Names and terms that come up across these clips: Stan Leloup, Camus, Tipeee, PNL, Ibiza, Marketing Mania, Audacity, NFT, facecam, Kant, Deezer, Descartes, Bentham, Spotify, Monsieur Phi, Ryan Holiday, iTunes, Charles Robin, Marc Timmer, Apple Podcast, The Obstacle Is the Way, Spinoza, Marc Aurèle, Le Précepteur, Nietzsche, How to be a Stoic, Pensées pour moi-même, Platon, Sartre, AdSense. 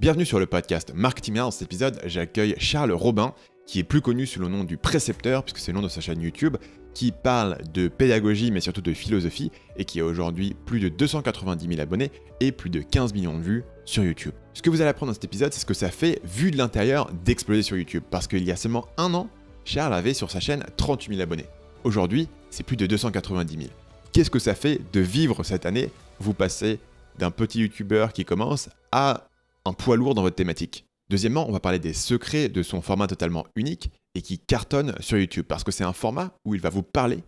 Bienvenue sur le podcast Marc Timmer. Dans cet épisode, j'accueille Charles Robin, qui est plus connu sous le nom du Précepteur, puisque c'est le nom de sa chaîne YouTube, qui parle de pédagogie, mais surtout de philosophie, et qui a aujourd'hui plus de 290 000 abonnés et plus de 15 millions de vues sur YouTube. Ce que vous allez apprendre dans cet épisode, c'est ce que ça fait, vu de l'intérieur, d'exploser sur YouTube, parce qu'il y a seulement un an, Charles avait sur sa chaîne 38 000 abonnés. Aujourd'hui, c'est plus de 290 000. Qu'est-ce que ça fait de vivre cette année? Vous passez d'un petit youtubeur qui commence à un poids lourd dans votre thématique. Deuxièmement, on va parler des secrets de son format totalement unique et qui cartonne sur YouTube, parce que c'est un format où il va vous parler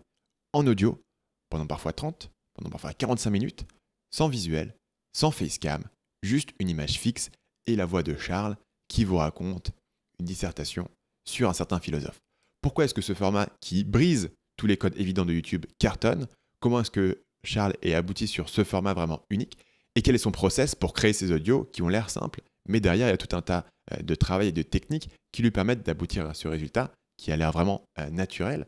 en audio pendant parfois 30, pendant parfois 45 minutes, sans visuel, sans facecam, juste une image fixe et la voix de Charles qui vous raconte une dissertation sur un certain philosophe. Pourquoi est-ce que ce format qui brise tous les codes évidents de YouTube cartonne? Comment est-ce que Charles est abouti sur ce format vraiment unique? Et quel est son process pour créer ces audios qui ont l'air simples, mais derrière, il y a tout un tas de travail et de techniques qui lui permettent d'aboutir à ce résultat qui a l'air vraiment naturel,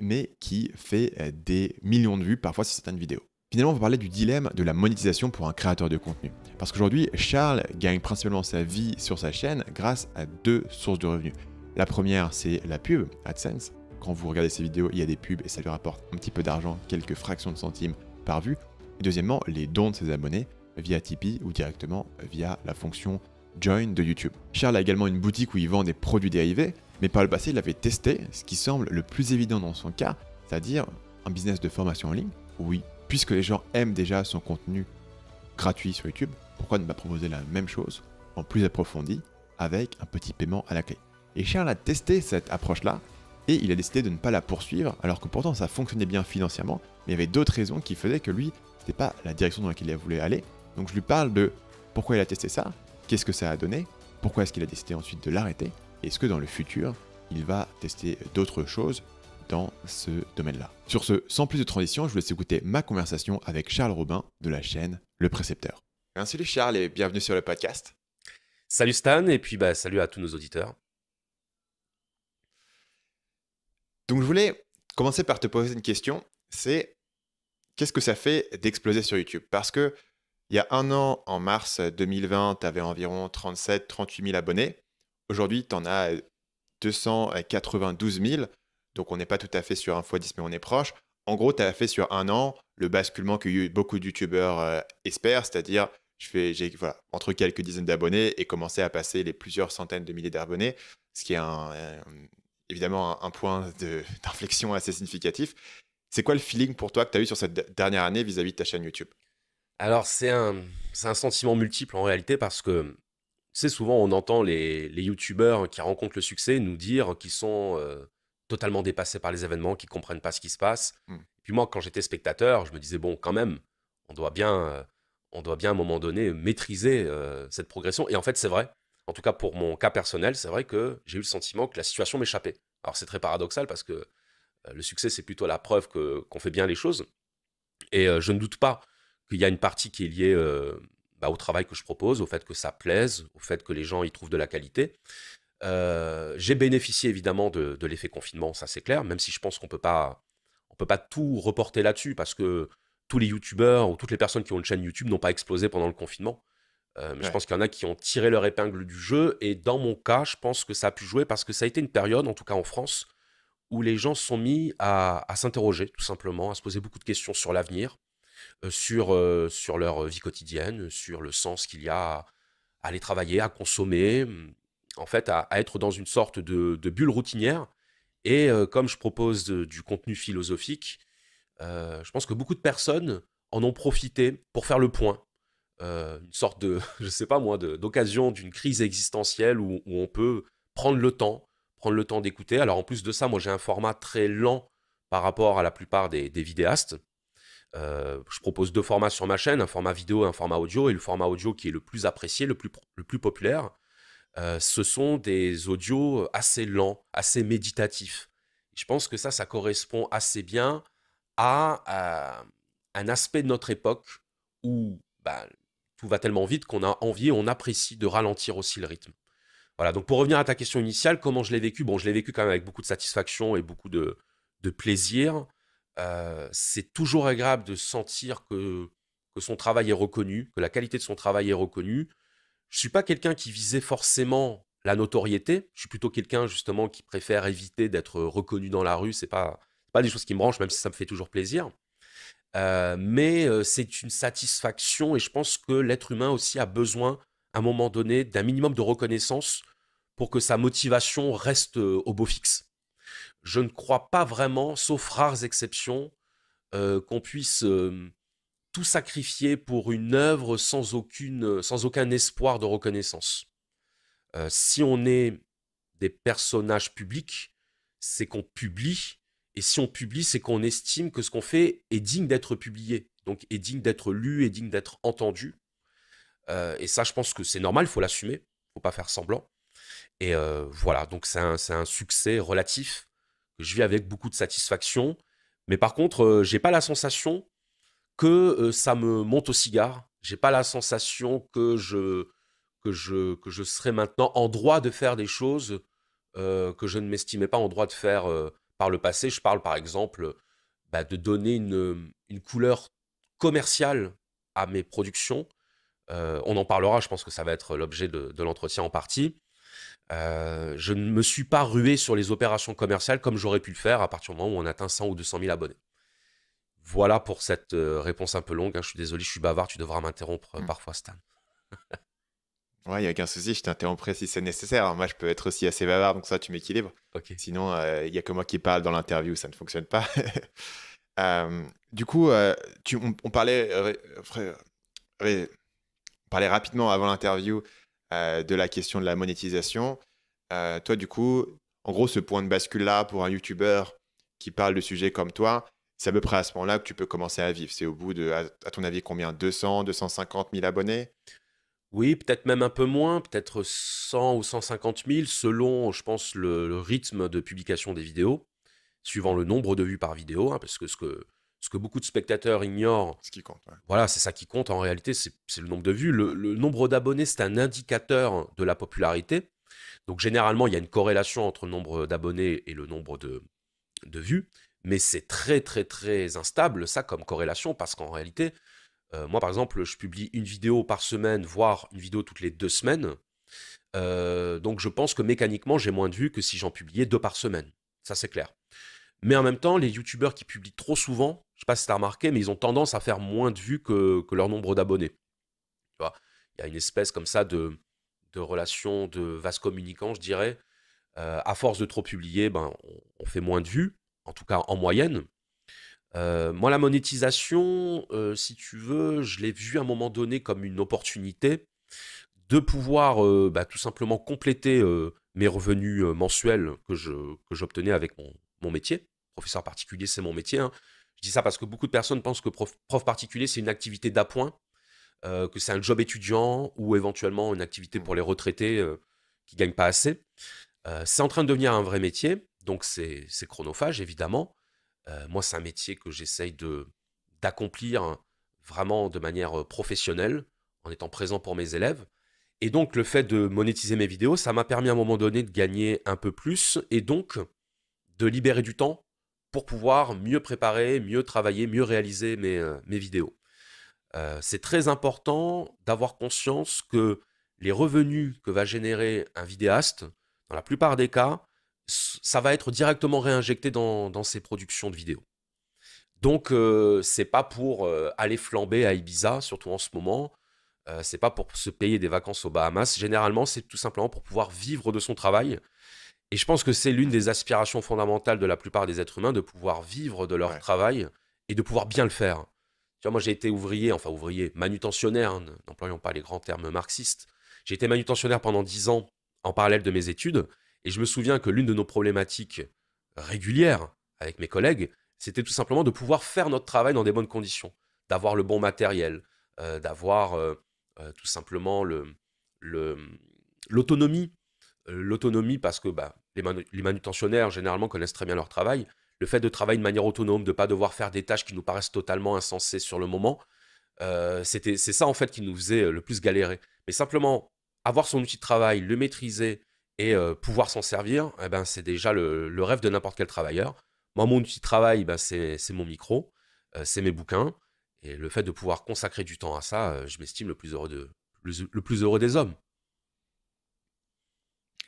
mais qui fait des millions de vues parfois sur certaines vidéos. Finalement, on va parler du dilemme de la monétisation pour un créateur de contenu. Parce qu'aujourd'hui, Charles gagne principalement sa vie sur sa chaîne grâce à deux sources de revenus. La première, c'est la pub, AdSense. Quand vous regardez ces vidéos, il y a des pubs et ça lui rapporte un petit peu d'argent, quelques fractions de centimes par vue. Et deuxièmement, les dons de ses abonnés via Tipeee ou directement via la fonction Join de YouTube. Charles a également une boutique où il vend des produits dérivés, mais par le passé, il avait testé ce qui semble le plus évident dans son cas, c'est-à-dire un business de formation en ligne. Oui, puisque les gens aiment déjà son contenu gratuit sur YouTube, pourquoi ne pas proposer la même chose en plus approfondie avec un petit paiement à la clé? Et Charles a testé cette approche-là et il a décidé de ne pas la poursuivre, alors que pourtant ça fonctionnait bien financièrement, mais il y avait d'autres raisons qui faisaient que lui, c'était pas la direction dans laquelle il voulait aller. Donc je lui parle de pourquoi il a testé ça, qu'est-ce que ça a donné, pourquoi est-ce qu'il a décidé ensuite de l'arrêter, et est-ce que dans le futur, il va tester d'autres choses dans ce domaine-là. Sur ce, sans plus de transition, je vous laisse écouter ma conversation avec Charles Robin de la chaîne Le Précepteur. Bien, salut Charles et bienvenue sur le podcast. Salut Stan et puis salut à tous nos auditeurs. Donc je voulais commencer par te poser une question, c'est qu'est-ce que ça fait d'exploser sur YouTube? Parce que il y a un an, en mars 2020, tu avais environ 37-38 000 abonnés. Aujourd'hui, tu en as 292 000. Donc, on n'est pas tout à fait sur 1 x 10, mais on est proche. En gros, tu as fait sur un an le basculement que beaucoup de youtubeurs espèrent, c'est-à-dire j'ai entre quelques dizaines d'abonnés et commencer à passer les plusieurs centaines de milliers d'abonnés, ce qui est évidemment un point d'inflexion assez significatif. C'est quoi le feeling pour toi que tu as eu sur cette dernière année vis-à-vis de ta chaîne YouTube ? Alors, c'est un sentiment multiple en réalité parce que, tu sais, souvent on entend les youtubeurs qui rencontrent le succès nous dire qu'ils sont totalement dépassés par les événements, qu'ils ne comprennent pas ce qui se passe. Et puis moi, quand j'étais spectateur, je me disais, bon, quand même, on doit bien à un moment donné maîtriser cette progression. Et en fait, c'est vrai. En tout cas, pour mon cas personnel, c'est vrai que j'ai eu le sentiment que la situation m'échappait. Alors, c'est très paradoxal parce que le succès, c'est plutôt la preuve qu'on fait bien les choses. Et je ne doute pas qu'il y a une partie qui est liée au travail que je propose, au fait que ça plaise, au fait que les gens y trouvent de la qualité. J'ai bénéficié évidemment de l'effet confinement, ça c'est clair, même si je pense qu'on ne peut pas tout reporter là-dessus, parce que tous les youtubeurs ou toutes les personnes qui ont une chaîne YouTube n'ont pas explosé pendant le confinement. Mais ouais. Je pense qu'il y en a qui ont tiré leur épingle du jeu, et dans mon cas, je pense que ça a pu jouer, parce que ça a été une période, en tout cas en France, où les gens se sont mis à s'interroger, tout simplement, à se poser beaucoup de questions sur l'avenir, sur leur vie quotidienne, sur le sens qu'il y a à aller travailler, à consommer, en fait, à être dans une sorte de bulle routinière. Et comme je propose du contenu philosophique, je pense que beaucoup de personnes en ont profité pour faire le point. Une sorte de, je sais pas moi, d'occasion d'une crise existentielle où on peut prendre le temps d'écouter. Alors en plus de ça, moi j'ai un format très lent par rapport à la plupart des vidéastes. Je propose deux formats sur ma chaîne, un format vidéo et un format audio. Et le format audio qui est le plus apprécié, le plus populaire, ce sont des audios assez lents, assez méditatifs. Je pense que ça correspond assez bien à un aspect de notre époque où tout va tellement vite qu'on a envie et on apprécie de ralentir aussi le rythme. Voilà, donc pour revenir à ta question initiale, comment je l'ai vécu? Bon, je l'ai vécu quand même avec beaucoup de satisfaction et beaucoup de plaisir. C'est toujours agréable de sentir que son travail est reconnu, que la qualité de son travail est reconnue. Je ne suis pas quelqu'un qui visait forcément la notoriété. Je suis plutôt quelqu'un justement qui préfère éviter d'être reconnu dans la rue. Ce n'est pas des choses qui me branchent, même si ça me fait toujours plaisir. Mais c'est une satisfaction et je pense que l'être humain aussi a besoin, à un moment donné, d'un minimum de reconnaissance pour que sa motivation reste au beau fixe. Je ne crois pas vraiment, sauf rares exceptions, qu'on puisse tout sacrifier pour une œuvre sans aucun espoir de reconnaissance. Si on est des personnages publics, c'est qu'on publie. Et si on publie, c'est qu'on estime que ce qu'on fait est digne d'être publié, donc est digne d'être lu, est digne d'être entendu. Et ça, je pense que c'est normal, il faut l'assumer, il ne faut pas faire semblant. Et voilà, donc c'est un succès relatif que je vis avec beaucoup de satisfaction. Mais par contre, je n'ai pas la sensation que ça me monte au cigare. Je n'ai pas la sensation que je serais maintenant en droit de faire des choses que je ne m'estimais pas en droit de faire par le passé. Je parle par exemple de donner une couleur commerciale à mes productions. On en parlera, je pense que ça va être l'objet de l'entretien en partie. Je ne me suis pas rué sur les opérations commerciales comme j'aurais pu le faire à partir du moment où on atteint 100 ou 200 000 abonnés. Voilà pour cette réponse un peu longue, hein. Je suis désolé, je suis bavard, tu devras m'interrompre parfois, Stan. Ouais, il n'y a aucun souci, je t'interromprai si c'est nécessaire. Alors, moi, je peux être aussi assez bavard, donc ça, tu m'équilibres. Okay. Sinon, il n'y a que moi qui parle dans l'interview, ça ne fonctionne pas. On parlait rapidement avant l'interview de la question de la monétisation. Toi, du coup, en gros, ce point de bascule-là pour un YouTuber qui parle de sujets comme toi, c'est à peu près à ce moment-là que tu peux commencer à vivre. C'est au bout de, à ton avis, combien? 200, 250 000 abonnés? Oui, peut-être même un peu moins, peut-être 100 ou 150 000 selon, je pense, le rythme de publication des vidéos, suivant le nombre de vues par vidéo, hein, parce que ce que beaucoup de spectateurs ignorent, ce qui compte, ouais. Voilà, c'est ça qui compte en réalité, c'est le nombre de vues. Le nombre d'abonnés, c'est un indicateur de la popularité. Donc généralement, il y a une corrélation entre le nombre d'abonnés et le nombre de vues, mais c'est très, très, très instable, ça, comme corrélation, parce qu'en réalité... moi, par exemple, je publie une vidéo par semaine, voire une vidéo toutes les 2 semaines. Donc, je pense que mécaniquement, j'ai moins de vues que si j'en publiais 2 par semaine. Ça, c'est clair. Mais en même temps, les youtubeurs qui publient trop souvent, je ne sais pas si tu as remarqué, mais ils ont tendance à faire moins de vues que leur nombre d'abonnés. Tu vois, il y a une espèce comme ça de relation de vase communicant, je dirais. À force de trop publier, on fait moins de vues, en tout cas en moyenne. Moi, la monétisation, si tu veux, je l'ai vue à un moment donné comme une opportunité de pouvoir tout simplement compléter mes revenus mensuels que j'obtenais avec mon métier. Professeur particulier, c'est mon métier, hein. Je dis ça parce que beaucoup de personnes pensent que prof particulier, c'est une activité d'appoint, que c'est un job étudiant ou éventuellement une activité pour les retraités qui ne gagnent pas assez. C'est en train de devenir un vrai métier, donc c'est chronophage, évidemment. Moi, c'est un métier que j'essaye d'accomplir vraiment de manière professionnelle, en étant présent pour mes élèves. Et donc, le fait de monétiser mes vidéos, ça m'a permis à un moment donné de gagner un peu plus et donc de libérer du temps pour pouvoir mieux préparer, mieux travailler, mieux réaliser mes vidéos. C'est très important d'avoir conscience que les revenus que va générer un vidéaste, dans la plupart des cas, ça va être directement réinjecté dans ses productions de vidéos. Donc, c'est pas pour aller flamber à Ibiza, surtout en ce moment. C'est pas pour se payer des vacances aux Bahamas. Généralement, c'est tout simplement pour pouvoir vivre de son travail. Et je pense que c'est l'une des aspirations fondamentales de la plupart des êtres humains, de pouvoir vivre de leur travail et de pouvoir bien le faire. Tu vois, moi, j'ai été ouvrier, manutentionnaire, hein, n'employons pas les grands termes marxistes. J'ai été manutentionnaire pendant 10 ans en parallèle de mes études. Et je me souviens que l'une de nos problématiques régulières avec mes collègues, c'était tout simplement de pouvoir faire notre travail dans des bonnes conditions, d'avoir le bon matériel, d'avoir tout simplement l'autonomie. L'autonomie parce que les manutentionnaires, généralement, connaissent très bien leur travail. Le fait de travailler de manière autonome, de ne pas devoir faire des tâches qui nous paraissent totalement insensées sur le moment, c'est ça, en fait, qui nous faisait le plus galérer. Mais simplement, avoir son outil de travail, le maîtriser, et pouvoir s'en servir, eh ben, c'est déjà le rêve de n'importe quel travailleur. Moi, mon outil de travail, c'est mon micro, c'est mes bouquins. Et le fait de pouvoir consacrer du temps à ça, je m'estime le plus heureux des hommes.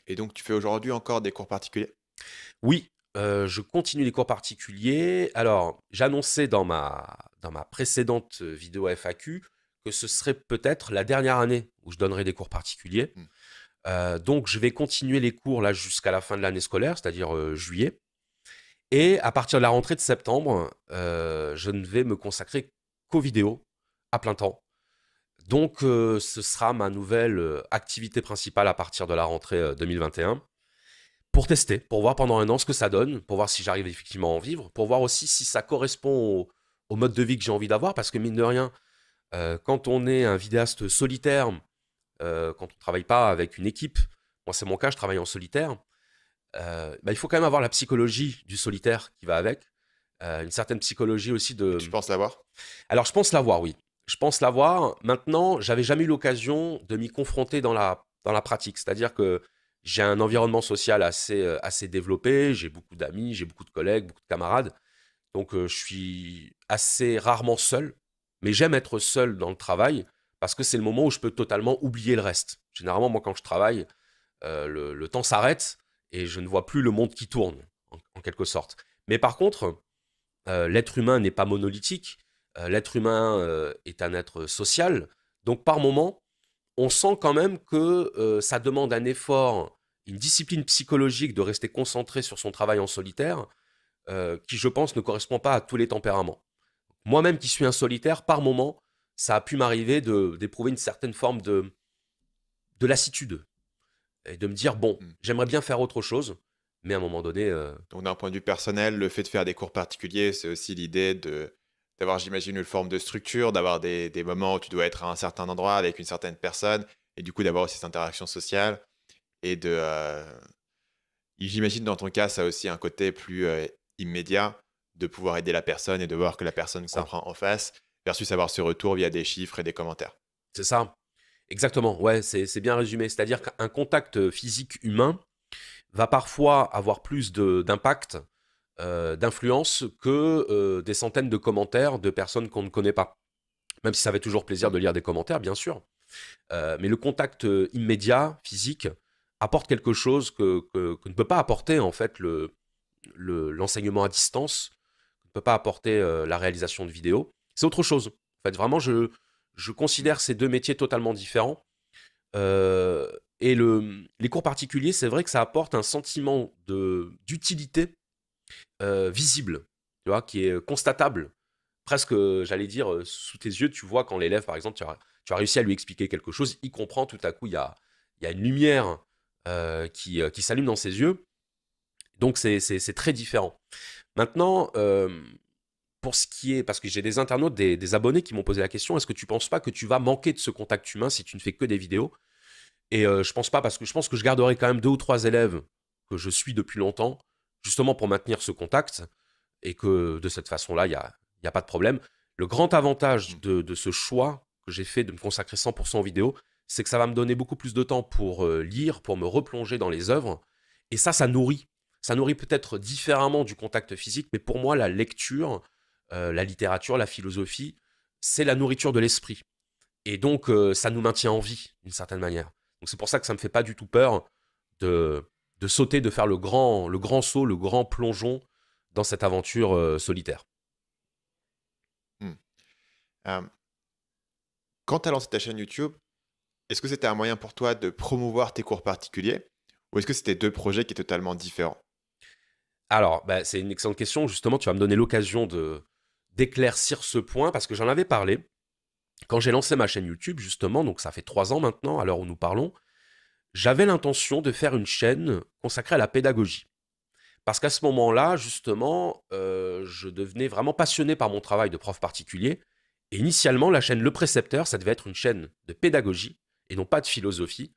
Et donc, tu fais aujourd'hui encore des cours particuliers? Oui, je continue les cours particuliers. Alors, j'annonçais dans ma précédente vidéo FAQ que ce serait peut-être la dernière année où je donnerai des cours particuliers. Donc, je vais continuer les cours là jusqu'à la fin de l'année scolaire, c'est-à-dire juillet. Et à partir de la rentrée de septembre, je ne vais me consacrer qu'aux vidéos à plein temps. Donc, ce sera ma nouvelle activité principale à partir de la rentrée 2021 pour tester, pour voir pendant un an ce que ça donne, pour voir si j'arrive effectivement à en vivre, pour voir aussi si ça correspond au mode de vie que j'ai envie d'avoir. Parce que mine de rien, quand on est un vidéaste solitaire, quand on ne travaille pas avec une équipe, moi c'est mon cas, je travaille en solitaire, bah, il faut quand même avoir la psychologie du solitaire qui va avec, une certaine psychologie aussi de… Tu penses l'avoir? Alors je pense l'avoir, oui. Je pense l'avoir. Maintenant, j'avais jamais eu l'occasion de m'y confronter dans la pratique. C'est-à-dire que j'ai un environnement social assez développé. J'ai beaucoup d'amis, j'ai beaucoup de collègues, beaucoup de camarades. Donc, je suis assez rarement seul. Mais j'aime être seul dans le travail parce que c'est le moment où je peux totalement oublier le reste. Généralement, moi, quand je travaille, le temps s'arrête et je ne vois plus le monde qui tourne, en quelque sorte. Mais par contre, l'être humain n'est pas monolithique. L'être humain est un être social, donc par moment, on sent quand même que ça demande un effort, une discipline psychologique de rester concentré sur son travail en solitaire, qui je pense ne correspond pas à tous les tempéraments. Moi-même qui suis un solitaire, par moment, ça a pu m'arriver d'éprouver une certaine forme de lassitude et de me dire, bon, j'aimerais bien faire autre chose. Mais à un moment donné… Donc d'un point de vue personnel, le fait de faire des cours particuliers, c'est aussi l'idée d'avoir, j'imagine, une forme de structure, d'avoir des moments où tu dois être à un certain endroit avec une certaine personne, et du coup d'avoir aussi cette interaction sociale. Et j'imagine dans ton cas, ça a aussi un côté plus immédiat de pouvoir aider la personne et de voir que la personne comprend en face, versus avoir ce retour via des chiffres et des commentaires. C'est ça, exactement. Ouais, c'est bien résumé. C'est-à-dire qu'un contact physique humain va parfois avoir plus d'impact, d'influence que des centaines de commentaires de personnes qu'on ne connaît pas. Même si ça fait toujours plaisir de lire des commentaires, bien sûr. Mais le contact immédiat, physique, apporte quelque chose que ne peut pas apporter en fait l'enseignement à distance, que ne peut pas apporter la réalisation de vidéos. C'est autre chose. En fait, vraiment, je considère ces deux métiers totalement différents. Et les cours particuliers, c'est vrai que ça apporte un sentiment d'utilité visible, tu vois, qui est constatable, presque, j'allais dire, sous tes yeux. Tu vois quand l'élève, par exemple, tu as réussi à lui expliquer quelque chose, il comprend tout à coup, il y a une lumière qui s'allume dans ses yeux. Donc c'est très différent. Maintenant, pour ce qui est, parce que j'ai des internautes, des abonnés qui m'ont posé la question, est-ce que tu ne penses pas que tu vas manquer de ce contact humain si tu ne fais que des vidéos? Et je pense pas, parce que je pense que je garderai quand même 2 ou 3 élèves que je suis depuis longtemps, justement pour maintenir ce contact, et que de cette façon-là, il n'y a pas de problème. Le grand avantage de ce choix que j'ai fait de me consacrer 100% aux vidéos, c'est que ça va me donner beaucoup plus de temps pour lire, pour me replonger dans les œuvres. Et ça nourrit. Ça nourrit peut-être différemment du contact physique, mais pour moi, la lecture, la littérature, la philosophie, c'est la nourriture de l'esprit. Et donc, ça nous maintient en vie, d'une certaine manière. Donc, c'est pour ça que ça ne me fait pas du tout peur de sauter, de faire le grand saut, le grand plongeon dans cette aventure solitaire. Quand tu as lancé ta chaîne YouTube, est-ce que c'était un moyen pour toi de promouvoir tes cours particuliers ou est-ce que c'était 2 projets qui étaient totalement différents? Alors, bah, c'est une excellente question. Justement, tu vas me donner l'occasion d'éclaircir ce point parce que j'en avais parlé. Quand j'ai lancé ma chaîne YouTube, justement, donc ça fait 3 ans maintenant, à l'heure où nous parlons, j'avais l'intention de faire une chaîne consacrée à la pédagogie. Parce qu'à ce moment-là, justement, je devenais vraiment passionné par mon travail de prof particulier. Et initialement, la chaîne Le Précepteur, ça devait être une chaîne de pédagogie et non pas de philosophie,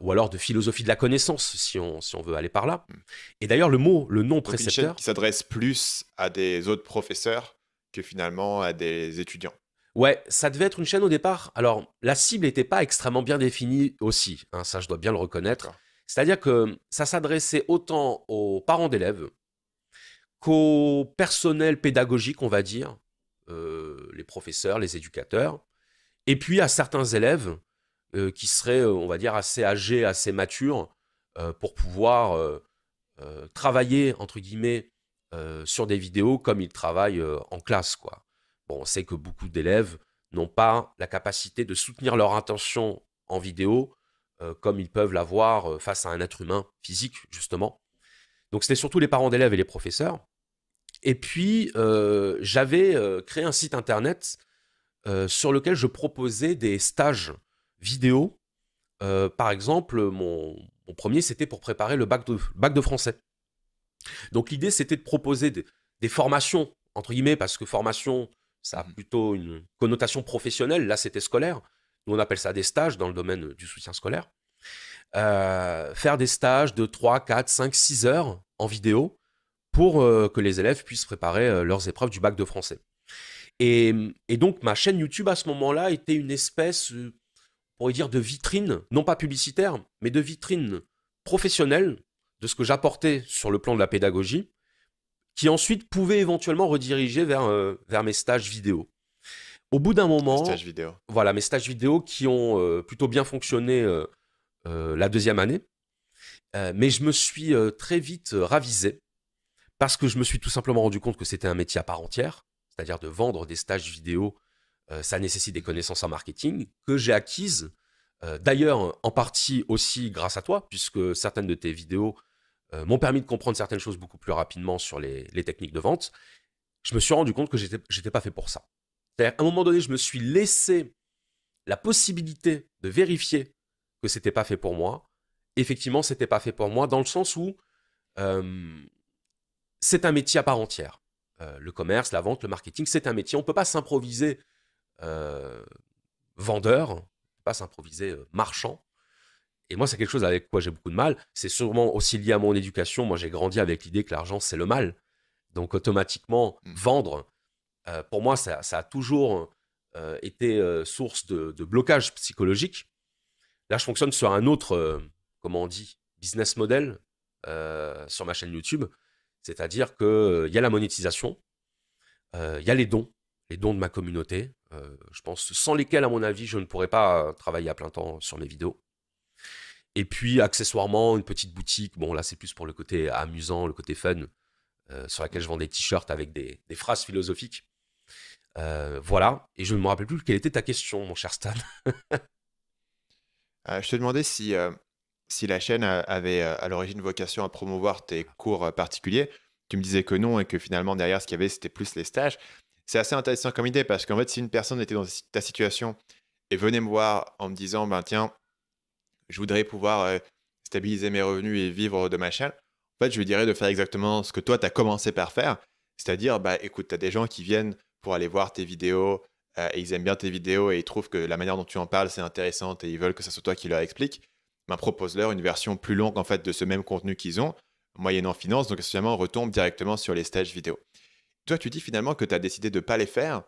ou alors de philosophie de la connaissance, si on veut aller par là. Et d'ailleurs, le nom Précepteur… Une chaîne qui s'adresse plus à des autres professeurs que finalement à des étudiants. Ouais, ça devait être une chaîne au départ. Alors, la cible n'était pas extrêmement bien définie aussi, hein, ça je dois bien le reconnaître. C'est-à-dire que ça s'adressait autant aux parents d'élèves qu'au personnel pédagogique, on va dire, les professeurs, les éducateurs, et puis à certains élèves qui seraient, on va dire, assez âgés, assez matures, pour pouvoir travailler, entre guillemets, sur des vidéos comme ils travaillent en classe, quoi. Bon, on sait que beaucoup d'élèves n'ont pas la capacité de soutenir leur intention en vidéo comme ils peuvent l'avoir face à un être humain physique, justement. Donc, c'était surtout les parents d'élèves et les professeurs. Et puis, j'avais créé un site internet sur lequel je proposais des stages vidéo. Par exemple, mon premier, c'était pour préparer le bac de français. Donc, l'idée, c'était de proposer des formations, entre guillemets, parce que formation, ça a plutôt une connotation professionnelle. Là, c'était scolaire. Nous, on appelle ça des stages dans le domaine du soutien scolaire. Faire des stages de 3, 4, 5, 6 heures en vidéo pour que les élèves puissent préparer leurs épreuves du bac de français. Et donc, ma chaîne YouTube, à ce moment-là, était une espèce, on pourrait dire, de vitrine, non pas publicitaire, mais de vitrine professionnelle de ce que j'apportais sur le plan de la pédagogie, qui ensuite pouvait éventuellement rediriger vers mes stages vidéo. Au bout d'un moment, voilà, mes stages vidéo qui ont plutôt bien fonctionné la deuxième année, mais je me suis très vite ravisé, parce que je me suis tout simplement rendu compte que c'était un métier à part entière, c'est-à-dire de vendre des stages vidéo, ça nécessite des connaissances en marketing, que j'ai acquises, d'ailleurs en partie aussi grâce à toi, puisque certaines de tes vidéos m'ont permis de comprendre certaines choses beaucoup plus rapidement sur les techniques de vente. Je me suis rendu compte que j'étais pas fait pour ça. C'est-à-dire, à un moment donné, je me suis laissé la possibilité de vérifier que c'était pas fait pour moi. Effectivement, c'était pas fait pour moi, dans le sens où c'est un métier à part entière. Le commerce, la vente, le marketing, c'est un métier. On peut pas s'improviser vendeur, on peut pas s'improviser marchand. Et moi, c'est quelque chose avec quoi j'ai beaucoup de mal. C'est sûrement aussi lié à mon éducation. Moi, j'ai grandi avec l'idée que l'argent, c'est le mal. Donc, automatiquement, vendre, pour moi, ça a toujours été source de blocage psychologique. Là, je fonctionne sur un autre, comment on dit, business model sur ma chaîne YouTube. C'est-à-dire qu'il y a la monétisation, il y a les dons de ma communauté, je pense, sans lesquels, à mon avis, je ne pourrais pas travailler à plein temps sur mes vidéos. Et puis, accessoirement, une petite boutique. Bon, là, c'est plus pour le côté amusant, le côté fun, sur laquelle je vends des t-shirts avec des phrases philosophiques. Voilà. Et je ne me rappelle plus quelle était ta question, mon cher Stan. Je te demandais si la chaîne avait à l'origine vocation à promouvoir tes cours particuliers. Tu me disais que non et que finalement, derrière, ce qu'il y avait, c'était plus les stages. C'est assez intéressant comme idée parce qu'en fait, si une personne était dans ta situation et venait me voir en me disant, ben tiens, je voudrais pouvoir stabiliser mes revenus et vivre de ma chaîne. En fait, je lui dirais de faire exactement ce que toi, tu as commencé par faire. C'est-à-dire, bah, écoute, tu as des gens qui viennent pour aller voir tes vidéos et ils aiment bien tes vidéos et ils trouvent que la manière dont tu en parles, c'est intéressante et ils veulent que ce soit toi qui leur explique. Bah, propose-leur une version plus longue en fait, de ce même contenu qu'ils ont, moyennant finance. Donc, finalement, on retombe directement sur les stages vidéo. Toi, tu dis finalement que tu as décidé de ne pas les faire.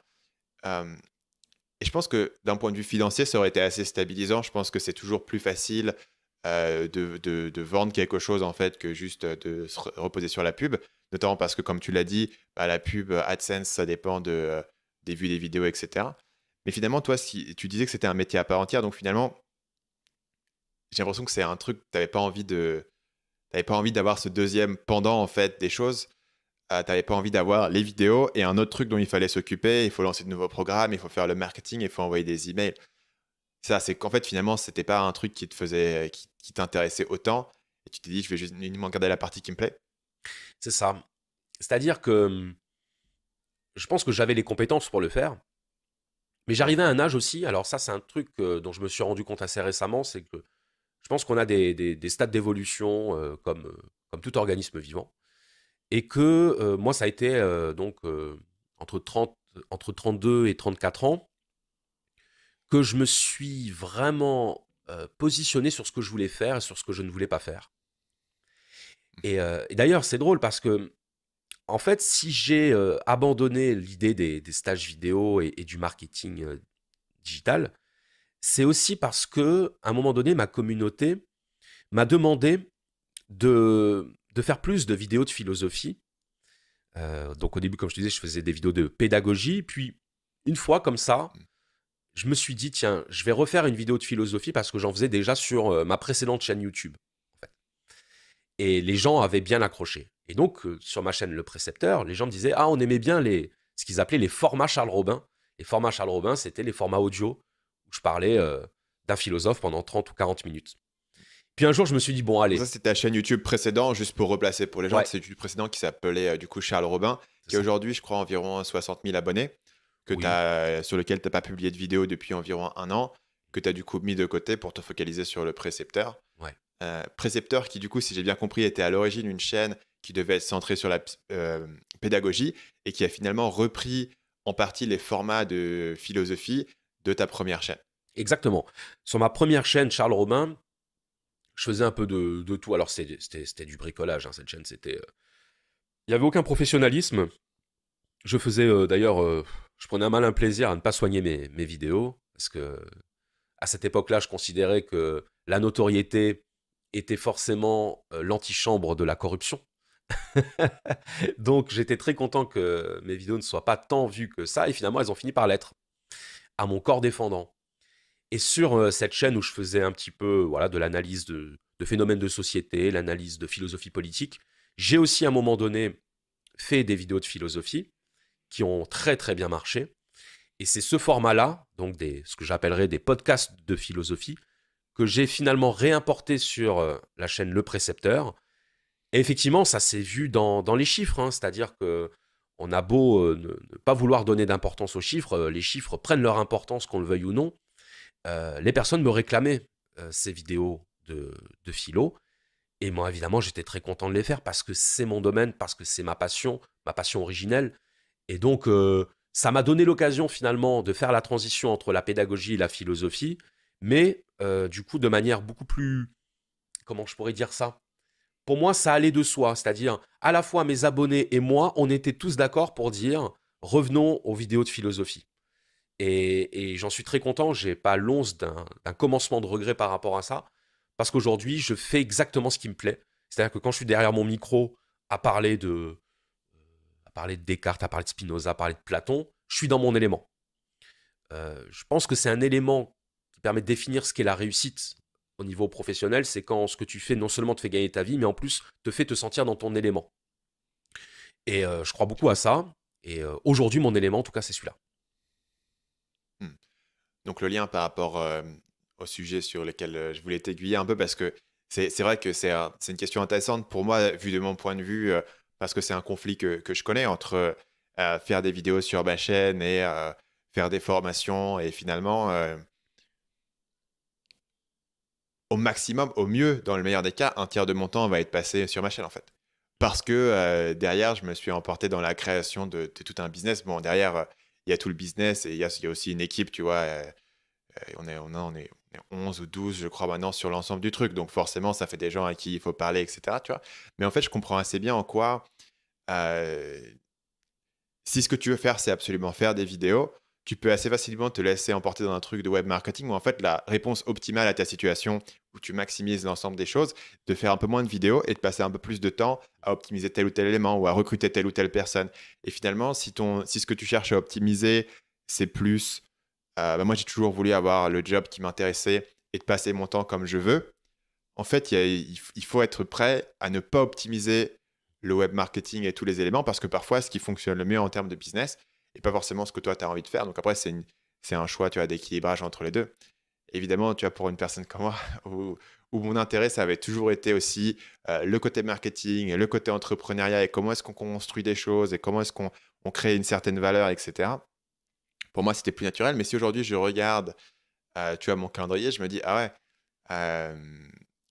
Et je pense que d'un point de vue financier, ça aurait été assez stabilisant. Je pense que c'est toujours plus facile de vendre quelque chose en fait que juste de se reposer sur la pub. Notamment parce que, comme tu l'as dit, bah, la pub AdSense, ça dépend des vues des vidéos, etc. Mais finalement, toi, si tu disais que c'était un métier à part entière, donc finalement, j'ai l'impression que c'est un truc que tu n'avais pas envie d'avoir ce deuxième pendant en fait des choses. Tu n'avais pas envie d'avoir les vidéos et un autre truc dont il fallait s'occuper. Il faut lancer de nouveaux programmes, il faut faire le marketing, il faut envoyer des emails. Ça, c'est qu'en fait, finalement, ce n'était pas un truc qui t'intéressait autant. Et tu t'es dit, je vais juste uniquement garder la partie qui me plaît. C'est ça. C'est-à-dire que je pense que j'avais les compétences pour le faire. Mais j'arrivais à un âge aussi. Alors ça, c'est un truc dont je me suis rendu compte assez récemment. C'est que je pense qu'on a des stades d'évolution comme tout organisme vivant. Et que moi, ça a été entre 32 et 34 ans que je me suis vraiment positionné sur ce que je voulais faire et sur ce que je ne voulais pas faire. Et d'ailleurs, c'est drôle parce que, en fait, si j'ai abandonné l'idée des stages vidéo et du marketing digital, c'est aussi parce que, à un moment donné, ma communauté m'a demandé de faire plus de vidéos de philosophie. Donc au début, comme je te disais, je faisais des vidéos de pédagogie. Puis une fois comme ça, je me suis dit, tiens, je vais refaire une vidéo de philosophie parce que j'en faisais déjà sur ma précédente chaîne YouTube. En fait. et les gens avaient bien accroché. Et donc, sur ma chaîne Le Précepteur, les gens me disaient « Ah, on aimait bien les, ce qu'ils appelaient les formats Charles Robin. » Les formats Charles Robin, c'était les formats audio où je parlais d'un philosophe pendant 30 ou 40 minutes. Puis un jour, je me suis dit « Bon, allez. » Ça, c'était ta chaîne YouTube précédente, juste pour replacer pour les gens. Ouais. C'est du précédent qui s'appelait du coup Charles Robin, qui aujourd'hui, je crois, environ 60 000 abonnés, que oui. Sur lequel tu n'as pas publié de vidéo depuis environ un an, que tu as du coup mis de côté pour te focaliser sur Le Précepteur. Ouais. Précepteur qui, du coup, si j'ai bien compris, était à l'origine une chaîne qui devait être centrée sur la pédagogie et qui a finalement repris en partie les formats de philosophie de ta première chaîne. Exactement. Sur ma première chaîne, Charles Robin, je faisais un peu de tout. Alors, c'était du bricolage, hein, cette chaîne. Il n'y avait aucun professionnalisme. Je faisais d'ailleurs, je prenais un malin plaisir à ne pas soigner mes vidéos parce que à cette époque-là, je considérais que la notoriété était forcément l'antichambre de la corruption. Donc, j'étais très content que mes vidéos ne soient pas tant vues que ça. Et finalement, elles ont fini par l'être, à mon corps défendant. Et sur cette chaîne où je faisais un petit peu voilà, de l'analyse de phénomènes de société, l'analyse de philosophie politique, j'ai aussi à un moment donné fait des vidéos de philosophie qui ont très très bien marché. Et c'est ce format-là, donc ce que j'appellerais des podcasts de philosophie, que j'ai finalement réimporté sur la chaîne Le Précepteur. Et effectivement, ça s'est vu dans les chiffres, hein, c'est-à-dire qu'on a beau ne pas vouloir donner d'importance aux chiffres, les chiffres prennent leur importance, qu'on le veuille ou non. Les personnes me réclamaient ces vidéos de philo, et moi, évidemment, j'étais très content de les faire parce que c'est mon domaine, parce que c'est ma passion originelle. Et donc, ça m'a donné l'occasion, finalement, de faire la transition entre la pédagogie et la philosophie, mais du coup, de manière beaucoup plus... Comment je pourrais dire ça ? Pour moi, ça allait de soi, c'est-à-dire à la fois mes abonnés et moi, on était tous d'accord pour dire « revenons aux vidéos de philosophie ». Et j'en suis très content, je n'ai pas l'once d'un commencement de regret par rapport à ça, parce qu'aujourd'hui, je fais exactement ce qui me plaît. C'est-à-dire que quand je suis derrière mon micro à parler de Descartes, à parler de Spinoza, à parler de Platon, je suis dans mon élément. Je pense que c'est un élément qui permet de définir ce qu'est la réussite au niveau professionnel, c'est quand ce que tu fais non seulement te fait gagner ta vie, mais en plus te fait te sentir dans ton élément. Et je crois beaucoup à ça. Et aujourd'hui, mon élément, en tout cas, c'est celui-là. Donc le lien par rapport au sujet sur lequel je voulais t'aiguiller un peu, parce que c'est vrai que c'est une question intéressante pour moi, vu de mon point de vue, parce que c'est un conflit que je connais entre faire des vidéos sur ma chaîne et faire des formations et finalement... Au maximum, au mieux, dans le meilleur des cas, un tiers de mon temps va être passé sur ma chaîne en fait. Parce que derrière, je me suis emporté dans la création de tout un business. Bon, derrière, il y a tout le business et il y a aussi une équipe, tu vois. On est 11 ou 12, je crois, maintenant sur l'ensemble du truc. Donc forcément, ça fait des gens à qui il faut parler, etc. Tu vois. Mais en fait, je comprends assez bien en quoi, si ce que tu veux faire, c'est absolument faire des vidéos, tu peux assez facilement te laisser emporter dans un truc de web marketing où en fait la réponse optimale à ta situation, où tu maximises l'ensemble des choses, de faire un peu moins de vidéos et de passer un peu plus de temps à optimiser tel ou tel élément ou à recruter telle ou telle personne. Et finalement, si ce que tu cherches à optimiser, c'est plus... moi, j'ai toujours voulu avoir le job qui m'intéressait et de passer mon temps comme je veux. En fait, il faut être prêt à ne pas optimiser le web marketing et tous les éléments parce que parfois, ce qui fonctionne le mieux en termes de business... et pas forcément ce que toi, tu as envie de faire. Donc après, c'est un choix d'équilibrage entre les deux. Évidemment, tu vois, pour une personne comme moi, où mon intérêt, ça avait toujours été aussi le côté marketing, le côté entrepreneuriat et comment est-ce qu'on construit des choses et comment est-ce qu'on crée une certaine valeur, etc. Pour moi, c'était plus naturel. Mais si aujourd'hui, je regarde tu vois, mon calendrier, je me dis, ah ouais,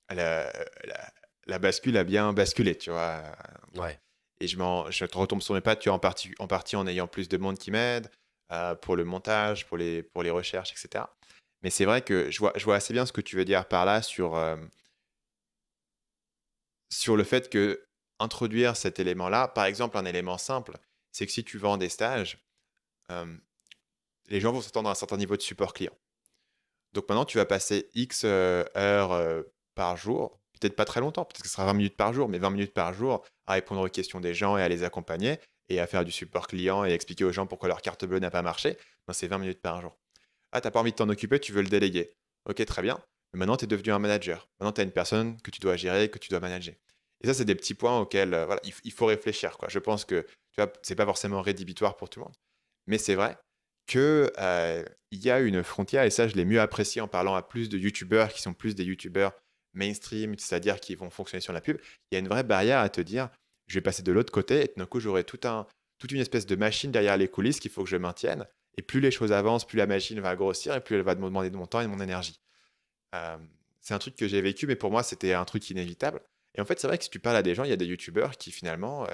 la bascule a bien basculé, tu vois. Ouais. Et je retombe sur mes pattes, tu vois, en partie en ayant plus de monde qui m'aide pour le montage, pour les recherches, etc. Mais c'est vrai que je vois assez bien ce que tu veux dire par là sur le fait que introduire cet élément-là, par exemple, un élément simple, c'est que si tu vends des stages, les gens vont s'attendre à un certain niveau de support client. Donc maintenant, tu vas passer X heures par jour, peut-être pas très longtemps, peut-être que ce sera 20 minutes par jour, mais 20 minutes par jour à répondre aux questions des gens et à les accompagner et à faire du support client et expliquer aux gens pourquoi leur carte bleue n'a pas marché. Non, c'est 20 minutes par jour. Ah, t'as pas envie de t'en occuper, tu veux le déléguer. Ok, très bien. Mais maintenant, tu es devenu un manager. Maintenant, tu as une personne que tu dois gérer, que tu dois manager. Et ça, c'est des petits points auxquels voilà, il faut réfléchir, quoi. Je pense que ce n'est pas forcément rédhibitoire pour tout le monde. Mais c'est vrai qu'il y a une frontière, et ça, je l'ai mieux apprécié en parlant à plus de youtubeurs qui sont plus des youtubeurs mainstream, c'est-à-dire qui vont fonctionner sur la pub. Il y a une vraie barrière à te dire, je vais passer de l'autre côté, et d'un coup, j'aurai toute une espèce de machine derrière les coulisses qu'il faut que je maintienne. Et plus les choses avancent, plus la machine va grossir, et plus elle va me demander de mon temps et de mon énergie. C'est un truc que j'ai vécu, mais pour moi, c'était un truc inévitable. Et en fait, c'est vrai que si tu parles à des gens, il y a des youtubeurs qui finalement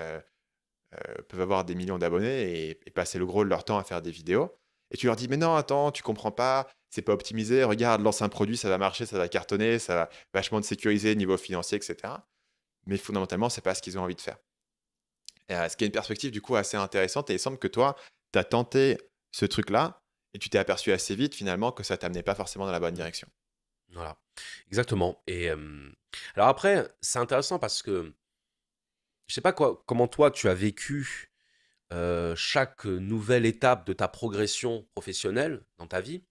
peuvent avoir des millions d'abonnés et passer le gros de leur temps à faire des vidéos. Et tu leur dis, mais non, attends, tu comprends pas, c'est pas optimisé, regarde, lance un produit, ça va marcher, ça va cartonner, ça va vachement te sécuriser niveau financier, etc. Mais fondamentalement, c'est pas ce qu'ils ont envie de faire. Ce qui est une perspective du coup assez intéressante, et il semble que toi, tu as tenté ce truc-là et tu t'es aperçu assez vite finalement que ça t'amenait pas forcément dans la bonne direction. Voilà, exactement. Et alors après, c'est intéressant parce que je sais pas comment toi tu as vécu chaque nouvelle étape de ta progression professionnelle dans ta vie.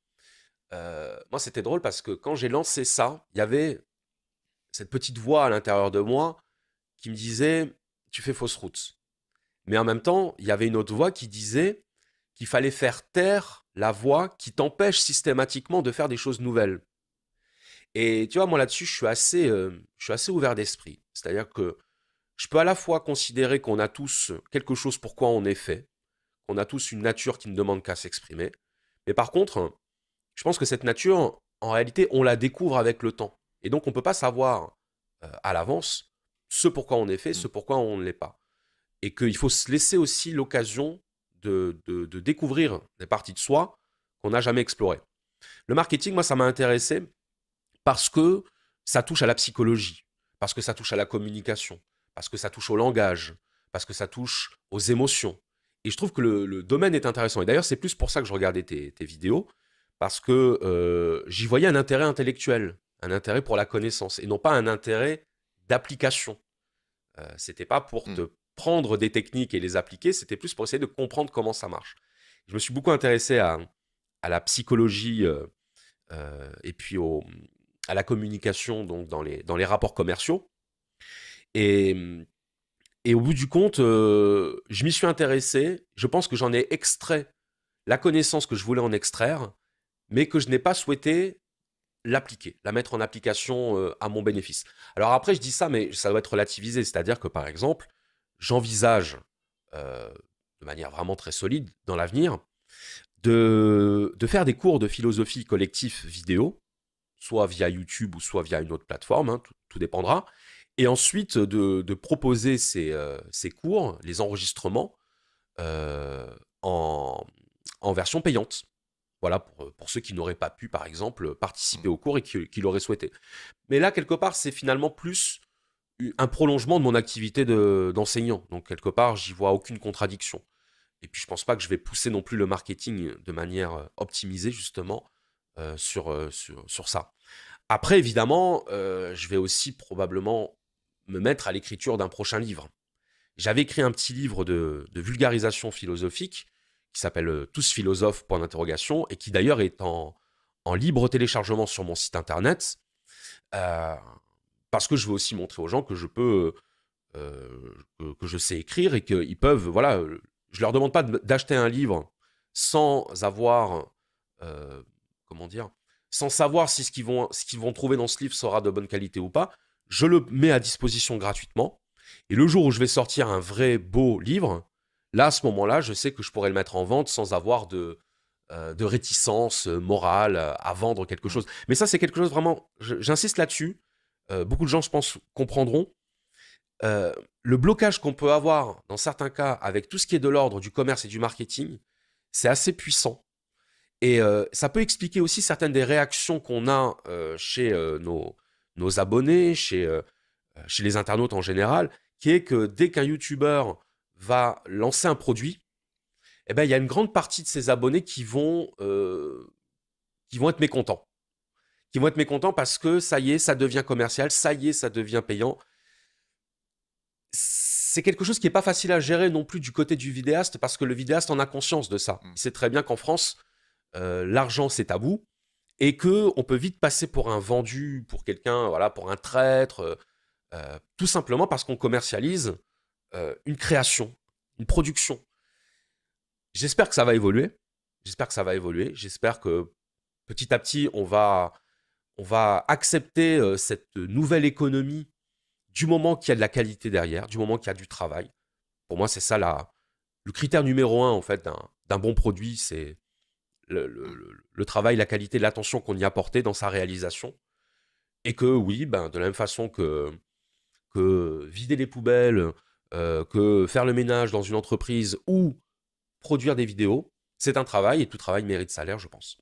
Moi, c'était drôle parce que quand j'ai lancé ça, il y avait cette petite voix à l'intérieur de moi qui me disait « tu fais fausse route ». Mais en même temps, il y avait une autre voix qui disait qu'il fallait faire taire la voix qui t'empêche systématiquement de faire des choses nouvelles. Et tu vois, moi là-dessus, je suis assez ouvert d'esprit. C'est-à-dire que je peux à la fois considérer qu'on a tous quelque chose pour quoi on est fait, qu'on a tous une nature qui ne demande qu'à s'exprimer. Mais par contre, je pense que cette nature, en réalité, on la découvre avec le temps. Et donc, on ne peut pas savoir à l'avance ce pour quoi on est fait, ce pour quoi on ne l'est pas. Et qu'il faut se laisser aussi l'occasion de découvrir des parties de soi qu'on n'a jamais explorées. Le marketing, moi, ça m'a intéressé. Parce que ça touche à la psychologie, parce que ça touche à la communication, parce que ça touche au langage, parce que ça touche aux émotions. Et je trouve que le domaine est intéressant. Et d'ailleurs, c'est plus pour ça que je regardais tes vidéos, parce que j'y voyais un intérêt intellectuel, un intérêt pour la connaissance, et non pas un intérêt d'application. Ce n'était pas pour te prendre des techniques et les appliquer, c'était plus pour essayer de comprendre comment ça marche. Je me suis beaucoup intéressé à la psychologie et puis à la communication, donc dans les rapports commerciaux. Et au bout du compte, je m'y suis intéressé. Je pense que j'en ai extrait la connaissance que je voulais en extraire, mais que je n'ai pas souhaité l'appliquer, la mettre en application à mon bénéfice. Alors après, je dis ça, mais ça doit être relativisé. C'est-à-dire que, par exemple, j'envisage de manière vraiment très solide dans l'avenir de faire des cours de philosophie collectif vidéo, soit via YouTube ou soit via une autre plateforme, hein, tout dépendra. Et ensuite, de proposer ces cours, les enregistrements, en version payante. Voilà, pour ceux qui n'auraient pas pu, par exemple, participer au cours et qui l'auraient souhaité. Mais là, quelque part, c'est finalement plus un prolongement de mon activité d'enseignant. Donc, quelque part, j'y vois aucune contradiction. Et puis, je ne pense pas que je vais pousser non plus le marketing de manière optimisée, justement, sur ça. Après, évidemment, je vais aussi probablement me mettre à l'écriture d'un prochain livre. J'avais écrit un petit livre de vulgarisation philosophique qui s'appelle « Tous philosophes » et qui d'ailleurs est en libre téléchargement sur mon site internet parce que je veux aussi montrer aux gens que je peux, que je sais écrire et qu'ils peuvent, voilà, je leur demande pas d'acheter un livre sans avoir comment dire, sans savoir si ce qu'ils vont trouver dans ce livre sera de bonne qualité ou pas. Je le mets à disposition gratuitement. Et le jour où je vais sortir un vrai beau livre, là, à ce moment-là, je sais que je pourrais le mettre en vente sans avoir de réticence morale à vendre quelque chose. Mais ça, c'est quelque chose vraiment... J'insiste là-dessus. Beaucoup de gens, je pense, comprendront. Le blocage qu'on peut avoir, dans certains cas, avec tout ce qui est de l'ordre du commerce et du marketing, c'est assez puissant. Et ça peut expliquer aussi certaines des réactions qu'on a chez nos abonnés, chez les internautes en général, qui est que dès qu'un youtubeur va lancer un produit, eh ben, il y a une grande partie de ses abonnés qui vont être mécontents. Qui vont être mécontents parce que ça y est, ça devient commercial, ça y est, ça devient payant. C'est quelque chose qui n'est pas facile à gérer non plus du côté du vidéaste parce que le vidéaste en a conscience de ça. Il sait très bien qu'en France... l'argent, c'est tabou, et qu'on peut vite passer pour un vendu, pour quelqu'un, voilà, pour un traître, tout simplement parce qu'on commercialise une création, une production. J'espère que ça va évoluer. J'espère que ça va évoluer. J'espère que petit à petit, on va accepter cette nouvelle économie du moment qu'il y a de la qualité derrière, du moment qu'il y a du travail. Pour moi, c'est ça le critère numéro 1 en fait, d'un bon produit, c'est le travail, la qualité, l'attention qu'on y a portée dans sa réalisation. Et que oui, ben, de la même façon que vider les poubelles, que faire le ménage dans une entreprise ou produire des vidéos, c'est un travail et tout travail mérite salaire, je pense.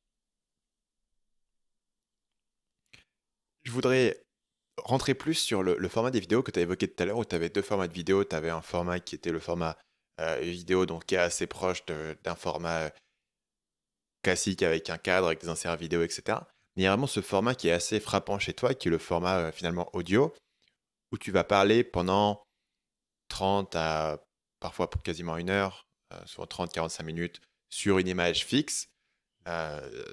Je voudrais rentrer plus sur le format des vidéos que tu as évoqué tout à l'heure, où tu avais deux formats de vidéos. Tu avais un format qui était le format vidéo, donc qui est assez proche d'un format classique avec un cadre, avec des inserts vidéo, etc. Mais il y a vraiment ce format qui est assez frappant chez toi, qui est le format finalement audio, où tu vas parler pendant 30 à parfois quasiment une heure, souvent 30-45 minutes, sur une image fixe,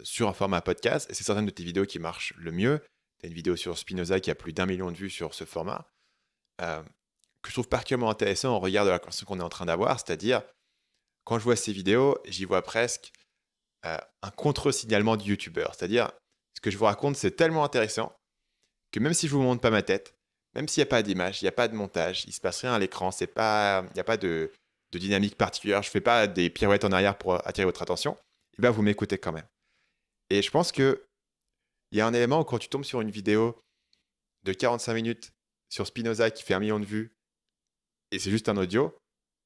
sur un format podcast. Et c'est certaines de tes vidéos qui marchent le mieux. Tu as une vidéo sur Spinoza qui a plus d'1 million de vues sur ce format, que je trouve particulièrement intéressant au regard de la conversation qu'on est en train d'avoir, c'est-à-dire, quand je vois ces vidéos, j'y vois presque un contre-signalement du youtubeur. C'est-à-dire, ce que je vous raconte, c'est tellement intéressant que même si je ne vous montre pas ma tête, même s'il n'y a pas d'image, il n'y a pas de montage, il ne se passe rien à l'écran, il n'y a pas de dynamique particulière, je ne fais pas des pirouettes en arrière pour attirer votre attention, et bien vous m'écoutez quand même. Et je pense que il y a un élément où quand tu tombes sur une vidéo de 45 minutes sur Spinoza qui fait 1 million de vues et c'est juste un audio,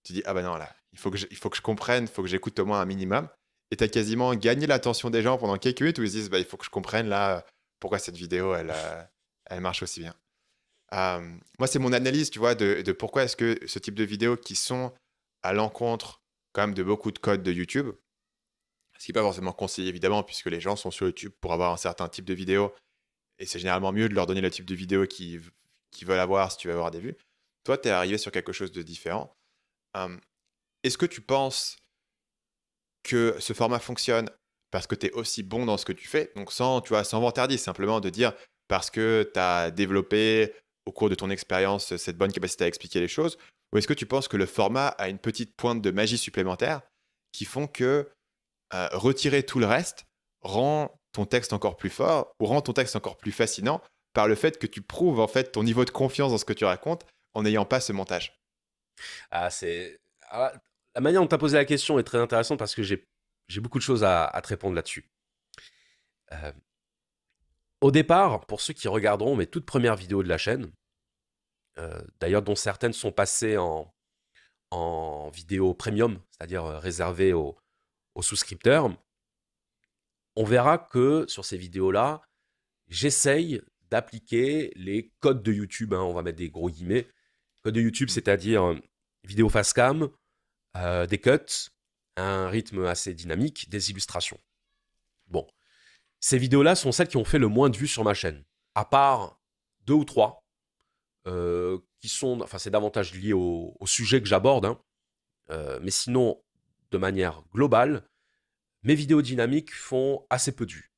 tu dis « Ah ben non, là, il faut que je comprenne, il faut que j'écoute au moins un minimum. » Et tu as quasiment gagné l'attention des gens pendant quelques minutes où ils se disent « Il faut que je comprenne là pourquoi cette vidéo, elle marche aussi bien. » Moi, c'est mon analyse, tu vois, de pourquoi est-ce que ce type de vidéos qui sont à l'encontre quand même de beaucoup de codes de YouTube, ce qui n'est pas forcément conseillé, évidemment, puisque les gens sont sur YouTube pour avoir un certain type de vidéo. Et c'est généralement mieux de leur donner le type de vidéo qu'ils veulent avoir si tu veux avoir des vues. Toi, tu es arrivé sur quelque chose de différent. Est-ce que tu penses que ce format fonctionne parce que tu es aussi bon dans ce que tu fais? Donc, sans vantarder, simplement de dire parce que tu as développé au cours de ton expérience cette bonne capacité à expliquer les choses. Ou est-ce que tu penses que le format a une petite pointe de magie supplémentaire qui font que retirer tout le reste rend ton texte encore plus fort ou rend ton texte encore plus fascinant par le fait que tu prouves en fait ton niveau de confiance dans ce que tu racontes en n'ayant pas ce montage? La manière dont tu as posé la question est très intéressante parce que j'ai beaucoup de choses à te répondre là-dessus. Au départ, pour ceux qui regarderont mes toutes premières vidéos de la chaîne, d'ailleurs dont certaines sont passées en vidéo premium, c'est-à-dire réservées aux souscripteurs, on verra que sur ces vidéos-là, j'essaye d'appliquer les codes de YouTube, on va mettre des gros guillemets, codes de YouTube, c'est-à-dire vidéo face cam, des cuts, un rythme assez dynamique, des illustrations. Bon, ces vidéos-là sont celles qui ont fait le moins de vues sur ma chaîne, à part 2 ou 3, qui sont, enfin c'est davantage lié au sujet que j'aborde, mais sinon, de manière globale, mes vidéos dynamiques font assez peu de vues.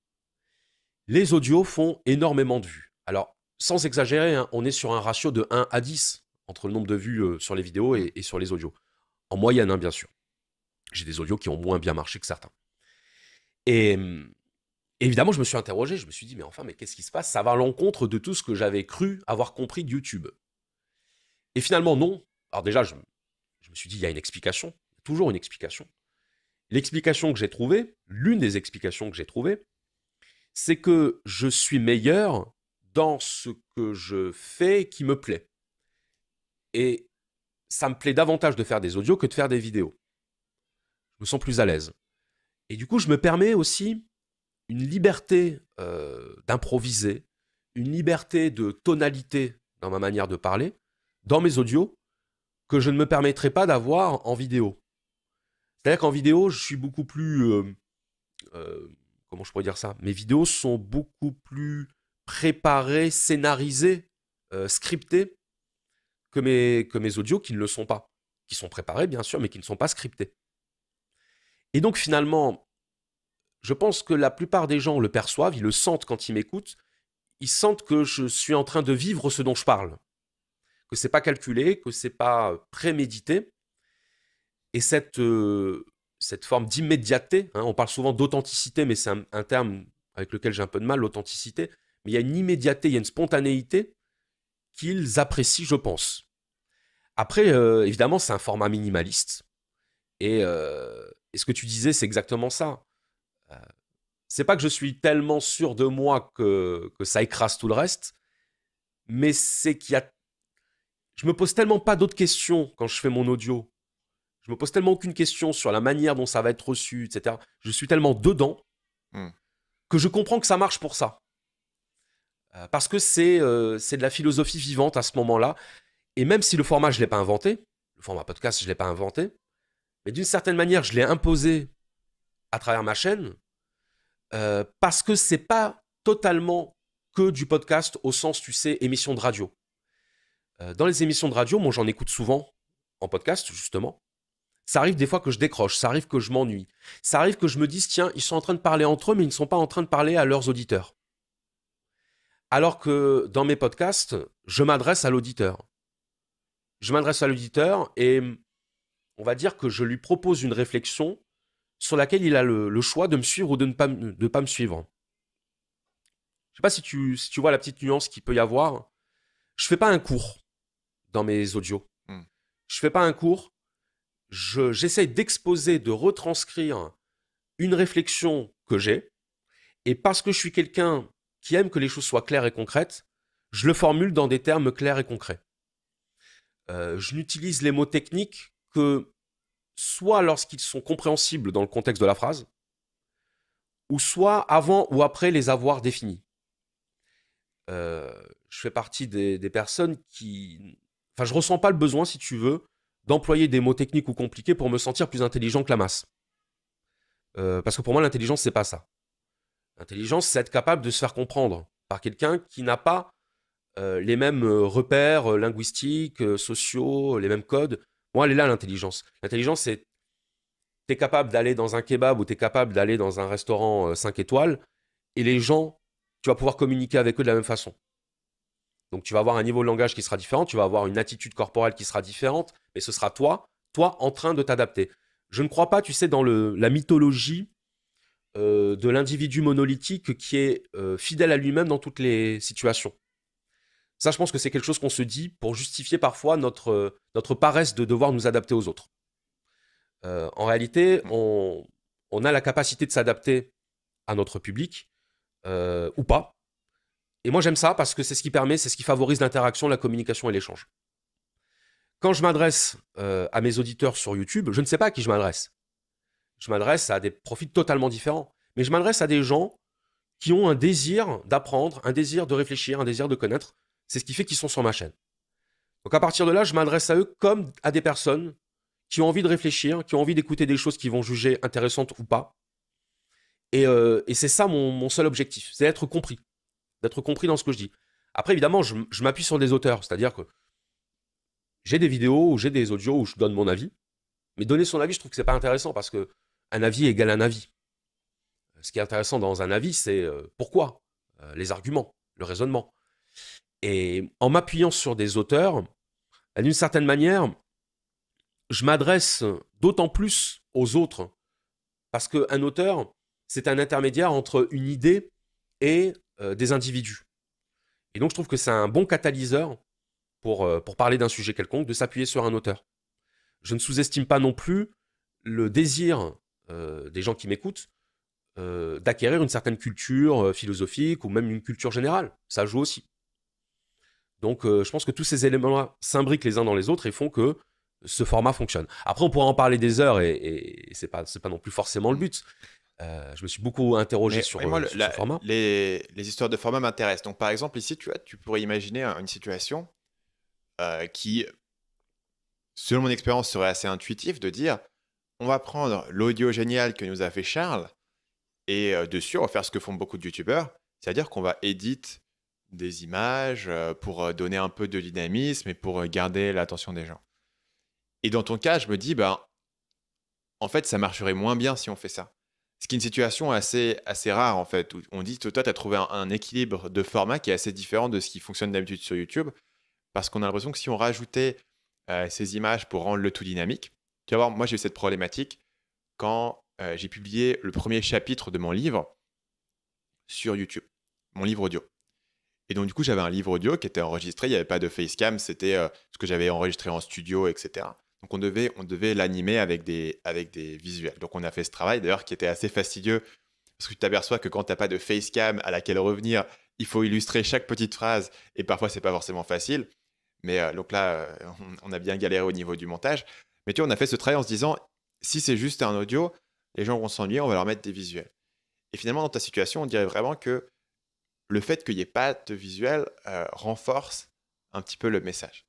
Les audios font énormément de vues. Alors, sans exagérer, on est sur un ratio de 1 à 10 entre le nombre de vues sur les vidéos et sur les audios. En moyenne, bien sûr. J'ai des audios qui ont moins bien marché que certains. Et évidemment, je me suis interrogé, je me suis dit, mais qu'est-ce qui se passe? Ça va à l'encontre de tout ce que j'avais cru avoir compris de YouTube. Et finalement, non. Alors déjà, je me suis dit, il y a une explication. Toujours une explication. L'explication que j'ai trouvée, l'une des explications que j'ai trouvées, c'est que je suis meilleur dans ce que je fais qui me plaît. Et ça me plaît davantage de faire des audios que de faire des vidéos. Je me sens plus à l'aise. Et du coup, je me permets aussi une liberté d'improviser, une liberté de tonalité dans ma manière de parler, dans mes audios, que je ne me permettrai pas d'avoir en vidéo. C'est-à-dire qu'en vidéo, je suis beaucoup plus... comment je pourrais dire ça? Mes vidéos sont beaucoup plus préparées, scénarisées, scriptées que mes audios qui ne le sont pas. Qui sont préparés, bien sûr, mais qui ne sont pas scriptés. Et donc, finalement, je pense que la plupart des gens le perçoivent, ils le sentent quand ils m'écoutent, ils sentent que je suis en train de vivre ce dont je parle. que c'est pas calculé, que c'est pas prémédité. Et cette forme d'immédiateté, hein, on parle souvent d'authenticité, mais c'est un terme avec lequel j'ai un peu de mal, l'authenticité, mais il y a une immédiateté, il y a une spontanéité qu'ils apprécient, je pense. Après, évidemment, c'est un format minimaliste. Et ce que tu disais, c'est exactement ça. C'est pas que je suis tellement sûr de moi que ça écrase tout le reste, mais c'est qu'il y a... Je me pose tellement pas d'autres questions quand je fais mon audio. Je me pose tellement aucune question sur la manière dont ça va être reçu, etc. Je suis tellement dedans que je comprends que ça marche pour ça. Parce que c'est de la philosophie vivante à ce moment-là. Et même si le format, je ne l'ai pas inventé, le format podcast, je ne l'ai pas inventé, mais d'une certaine manière, je l'ai imposé à travers ma chaîne parce que ce n'est pas totalement que du podcast au sens, tu sais, émission de radio. Dans les émissions de radio, moi, j'en écoute souvent en podcast, justement. Ça arrive des fois que je décroche, ça arrive que je m'ennuie. Ça arrive que je me dise, tiens, ils sont en train de parler entre eux, mais ils ne sont pas en train de parler à leurs auditeurs. Alors que dans mes podcasts, je m'adresse à l'auditeur. Je m'adresse à l'auditeur et on va dire que je lui propose une réflexion sur laquelle il a le choix de me suivre ou de ne pas me suivre. Je ne sais pas si tu vois la petite nuance qu'il peut y avoir. Je ne fais pas un cours dans mes audios. Je ne fais pas un cours. J'essaie d'exposer, de retranscrire une réflexion que j'ai. Et parce que je suis quelqu'un qui aime que les choses soient claires et concrètes, je le formule dans des termes clairs et concrets. Je n'utilise les mots techniques que soit lorsqu'ils sont compréhensibles dans le contexte de la phrase, ou soit avant ou après les avoir définis. Je fais partie des personnes qui... Enfin, je ne ressens pas le besoin, si tu veux, d'employer des mots techniques ou compliqués pour me sentir plus intelligent que la masse. Parce que pour moi, l'intelligence, c'est pas ça. L'intelligence, c'est être capable de se faire comprendre par quelqu'un qui n'a pas les mêmes repères linguistiques, sociaux, les mêmes codes. Moi, elle est là, l'intelligence. L'intelligence, c'est t'es capable d'aller dans un kebab ou t'es capable d'aller dans un restaurant 5 étoiles et les gens, tu vas pouvoir communiquer avec eux de la même façon. Donc, tu vas avoir un niveau de langage qui sera différent, tu vas avoir une attitude corporelle qui sera différente, mais ce sera toi en train de t'adapter. Je ne crois pas, tu sais, dans la mythologie de l'individu monolithique qui est fidèle à lui-même dans toutes les situations. Ça, je pense que c'est quelque chose qu'on se dit pour justifier parfois notre paresse de devoir nous adapter aux autres. En réalité, on a la capacité de s'adapter à notre public ou pas. Et moi, j'aime ça parce que c'est ce qui permet, c'est ce qui favorise l'interaction, la communication et l'échange. Quand je m'adresse à mes auditeurs sur YouTube, je ne sais pas à qui je m'adresse. Je m'adresse à des profils totalement différents. Mais je m'adresse à des gens qui ont un désir d'apprendre, un désir de réfléchir, un désir de connaître. C'est ce qui fait qu'ils sont sur ma chaîne. Donc à partir de là, je m'adresse à eux comme à des personnes qui ont envie de réfléchir, qui ont envie d'écouter des choses qu'ils vont juger intéressantes ou pas. Et c'est ça mon seul objectif, c'est d'être compris. D'être compris dans ce que je dis. Après, évidemment, je m'appuie sur des auteurs, c'est-à-dire que j'ai des vidéos ou j'ai des audios où je donne mon avis, mais donner son avis, je trouve que c'est pas intéressant parce que un avis égale un avis. Ce qui est intéressant dans un avis, c'est pourquoi, les arguments, le raisonnement. Et en m'appuyant sur des auteurs, d'une certaine manière, je m'adresse d'autant plus aux autres parce qu'un auteur, c'est un intermédiaire entre une idée et des individus. Et donc, je trouve que c'est un bon catalyseur pour parler d'un sujet quelconque, de s'appuyer sur un auteur. Je ne sous-estime pas non plus le désir des gens qui m'écoutent d'acquérir une certaine culture philosophique ou même une culture générale. Ça joue aussi. Donc, je pense que tous ces éléments-là s'imbriquent les uns dans les autres et font que ce format fonctionne. Après, on pourra en parler des heures et c'est pas non plus forcément le but. Je me suis beaucoup interrogé sur ce format. Les histoires de format m'intéressent. Donc, par exemple, ici, tu pourrais imaginer une situation qui, selon mon expérience, serait assez intuitive de dire on va prendre l'audio génial que nous a fait Charles et dessus, on va faire ce que font beaucoup de youtubeurs, c'est-à-dire qu'on va éditer des images pour donner un peu de dynamisme et pour garder l'attention des gens. Et dans ton cas, je me dis en fait, ça marcherait moins bien si on fait ça. Ce qui est une situation assez rare, en fait, où on dit, toi, tu as trouvé un équilibre de format qui est assez différent de ce qui fonctionne d'habitude sur YouTube, parce qu'on a l'impression que si on rajoutait ces images pour rendre le tout dynamique, tu vas voir, moi j'ai eu cette problématique quand j'ai publié le premier chapitre de mon livre sur YouTube, mon livre audio. Et donc du coup, j'avais un livre audio qui était enregistré, il n'y avait pas de facecam, c'était ce que j'avais enregistré en studio, etc. Donc on devait l'animer avec des visuels. Donc on a fait ce travail d'ailleurs qui était assez fastidieux parce que tu t'aperçois que quand tu n'as pas de facecam à laquelle revenir, il faut illustrer chaque petite phrase et parfois c'est pas forcément facile. Mais donc là, on a bien galéré au niveau du montage. Mais tu vois, on a fait ce travail en se disant, si c'est juste un audio, les gens vont s'ennuyer, on va leur mettre des visuels. Et finalement, dans ta situation, on dirait vraiment que le fait qu'il n'y ait pas de visuel renforce un petit peu le message,